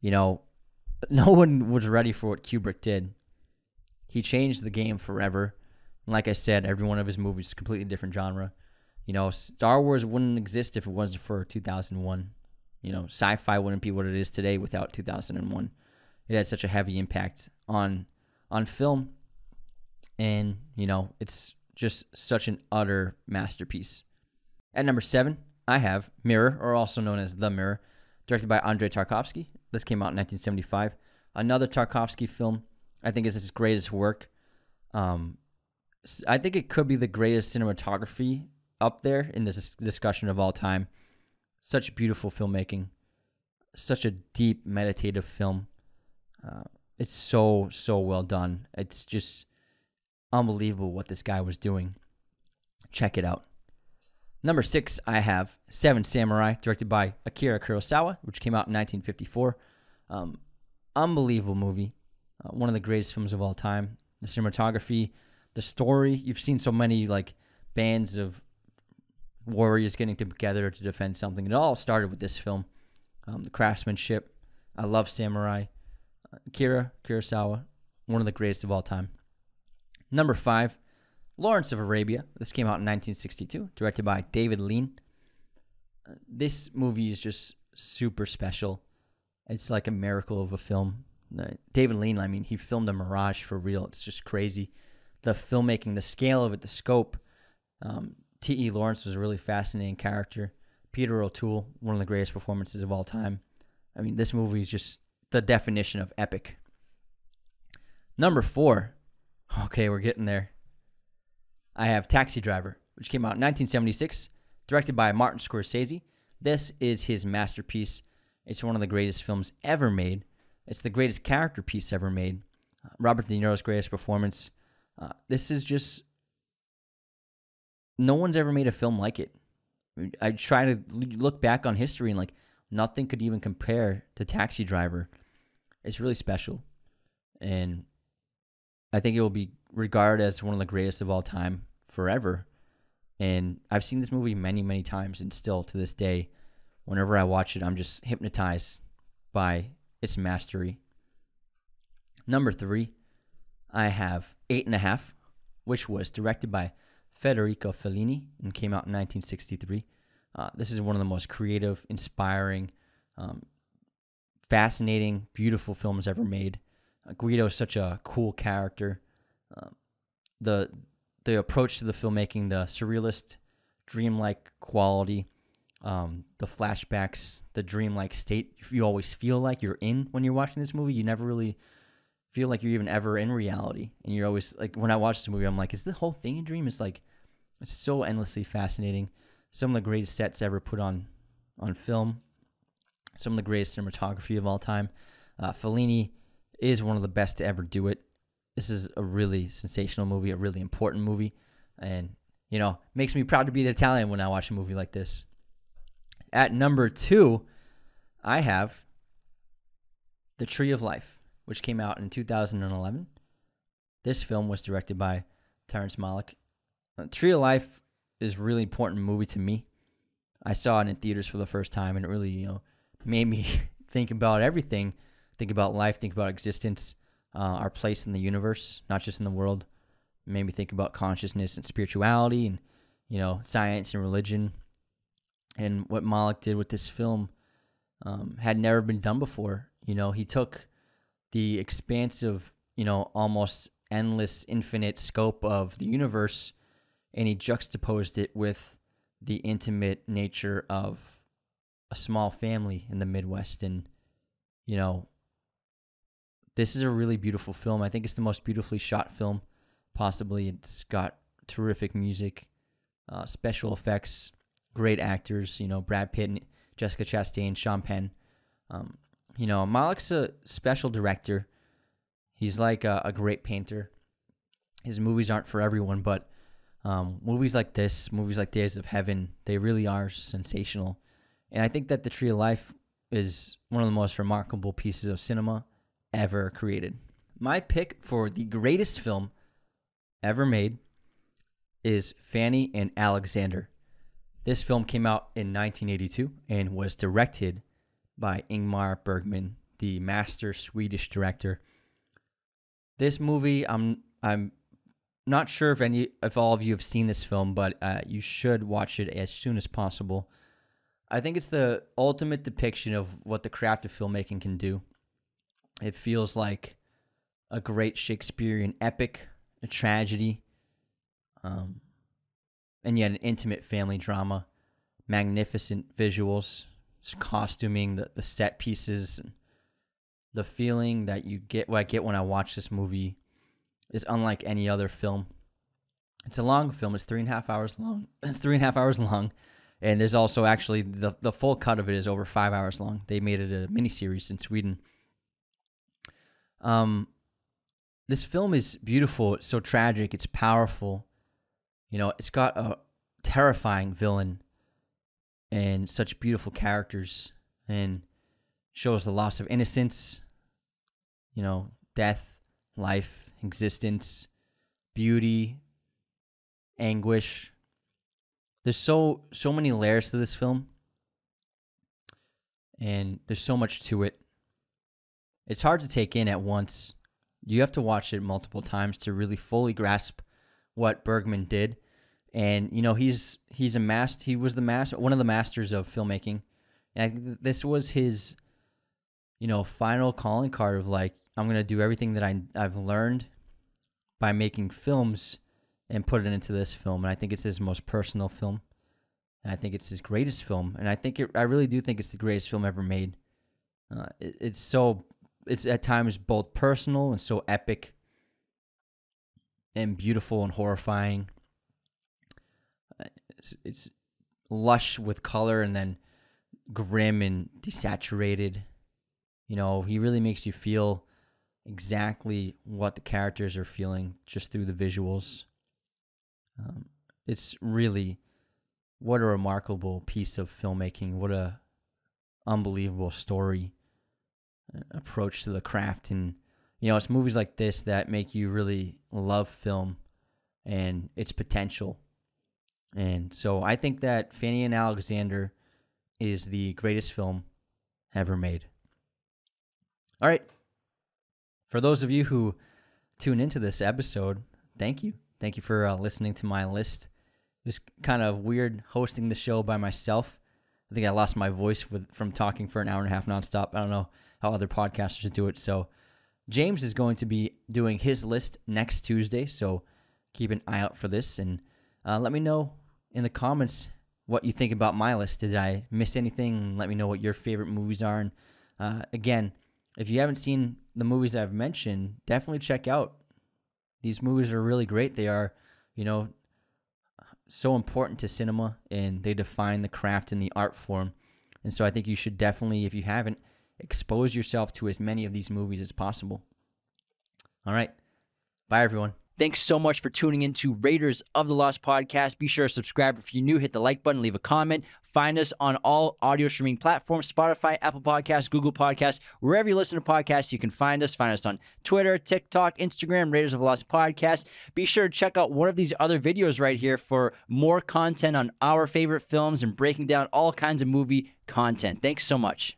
You know, no one was ready for what Kubrick did. He changed the game forever. And like I said, every one of his movies is a completely different genre. You know, Star Wars wouldn't exist if it wasn't for 2001. You know, sci-fi wouldn't be what it is today without 2001. It had such a heavy impact on film. And, you know, it's just such an utter masterpiece. At number 7, I have Mirror, or also known as The Mirror, directed by Andrei Tarkovsky. This came out in 1975. Another Tarkovsky film. I think it's his greatest work. I think it could be the greatest cinematography up there in this discussion of all time. Such beautiful filmmaking. Such a deep, meditative film. It's so, so well done. It's just unbelievable what this guy was doing. Check it out. Number 6, I have Seven Samurai, directed by Akira Kurosawa, which came out in 1954. Unbelievable movie. One of the greatest films of all time. The cinematography, the story. You've seen so many like bands of warriors getting together to defend something. It all started with this film. The craftsmanship. I love samurai. Akira Kurosawa, one of the greatest of all time. Number 5, Lawrence of Arabia. This came out in 1962, directed by David Lean. This movie is just super special. It's like a miracle of a film. David Lean, I mean, he filmed a mirage for real. It's just crazy. The filmmaking, the scale of it, the scope. T.E. Lawrence was a really fascinating character. Peter O'Toole, one of the greatest performances of all time. I mean, this movie is just the definition of epic. Number 4. Okay, we're getting there. I have Taxi Driver, which came out in 1976, directed by Martin Scorsese. This is his masterpiece. It's one of the greatest films ever made. It's the greatest character piece ever made. Robert De Niro's greatest performance. This is just... No one's ever made a film like it. I try to look back on history and like nothing could even compare to Taxi Driver. It's really special. And I think it will be regarded as one of the greatest of all time forever. And I've seen this movie many, many times, and still to this day, whenever I watch it, I'm just hypnotized by its mastery. Number 3, I have 8½, which was directed by Federico Fellini and came out in 1963. This is one of the most creative, inspiring, fascinating, beautiful films ever made. Guido is such a cool character. The approach to the filmmaking, the surrealist, dreamlike quality, the flashbacks, the dreamlike state you always feel like you're in when you're watching this movie. You never really feel like you're even ever in reality. And you're always like, when I watch this movie, I'm like, is the whole thing a dream? It's like, it's so endlessly fascinating. Some of the greatest sets ever put on film. Some of the greatest cinematography of all time. Fellini is one of the best to ever do it. This is a really sensational movie, a really important movie. And, you know, makes me proud to be an Italian when I watch a movie like this. At number 2, I have The Tree of Life, which came out in 2011. This film was directed by Terrence Malick. Tree of Life is a really important movie to me. I saw it in theaters for the first time, and it really, you know, made me think about everything. Think about life, think about existence, our place in the universe, not just in the world. It made me think about consciousness and spirituality and, you know, science and religion. And what Malick did with this film had never been done before. You know, he took the expansive, you know, almost endless, infinite scope of the universe, and he juxtaposed it with the intimate nature of a small family in the Midwest. And, you know, this is a really beautiful film. I think it's the most beautifully shot film, possibly. It's got terrific music, special effects, great actors, you know, Brad Pitt, and Jessica Chastain, Sean Penn. You know, Malick's a special director. He's like a great painter. His movies aren't for everyone, but movies like this, movies like Days of Heaven, they really are sensational. And I think that The Tree of Life is one of the most remarkable pieces of cinema ever created. My pick for the greatest film ever made is Fanny and Alexander. This film came out in 1982 and was directed by Ingmar Bergman, the master Swedish director. This movie, I'm not sure if all of you have seen this film, but you should watch it as soon as possible. I think it's the ultimate depiction of what the craft of filmmaking can do. It feels like a great Shakespearean epic, a tragedy, and yet an intimate family drama. Magnificent visuals, costuming, the set pieces, and the feeling that you get, what I get when I watch this movie, is unlike any other film. It's a long film. It's 3.5 hours long. And there's also actually the full cut of it is over 5 hours long. They made it a miniseries in Sweden. This film is beautiful. It's so tragic. It's powerful. You know, it's got a terrifying villain and such beautiful characters, and shows the loss of innocence, you know, death, life, existence, beauty, anguish. There's so many layers to this film, and there's so much to it. It's hard to take in at once. You have to watch it multiple times to really fully grasp what Bergman did. And you know, he was one of the masters of filmmaking, and I think this was his, you know, final calling card of like, I'm gonna do everything that I've learned by making films and put it into this film. And I think it's his most personal film, and I think it's his greatest film, and I really do think it's the greatest film ever made. It's at times both personal and so epic and beautiful and horrifying. It's lush with color and then grim and desaturated. You know, he really makes you feel exactly what the characters are feeling just through the visuals. It's really, what a remarkable piece of filmmaking. What a unbelievable story, approach to the craft. And you know, it's movies like this that make you really love film and its potential. And so I think that Fanny and Alexander is the greatest film ever made. All right. For those of you who tune into this episode, thank you. Thank you for listening to my list. It was kind of weird hosting the show by myself. I think I lost my voice from talking for an hour and a half nonstop. I don't know how other podcasters do it. So James is going to be doing his list next Tuesday, so keep an eye out for this. And let me know in the comments what you think about my list. Did I miss anything? Let me know what your favorite movies are. And again, if you haven't seen the movies I've mentioned, definitely check out. These movies are really great. They are, you know, so important to cinema, and they define the craft and the art form. And so I think you should definitely, if you haven't, expose yourself to as many of these movies as possible. All right. Bye, everyone. Thanks so much for tuning in to Raiders of the Lost Podcast. Be sure to subscribe if you're new. Hit the like button, leave a comment. Find us on all audio streaming platforms, Spotify, Apple Podcasts, Google Podcasts. Wherever you listen to podcasts, you can find us. Find us on Twitter, TikTok, Instagram, Raiders of the Lost Podcast. Be sure to check out one of these other videos right here for more content on our favorite films and breaking down all kinds of movie content. Thanks so much.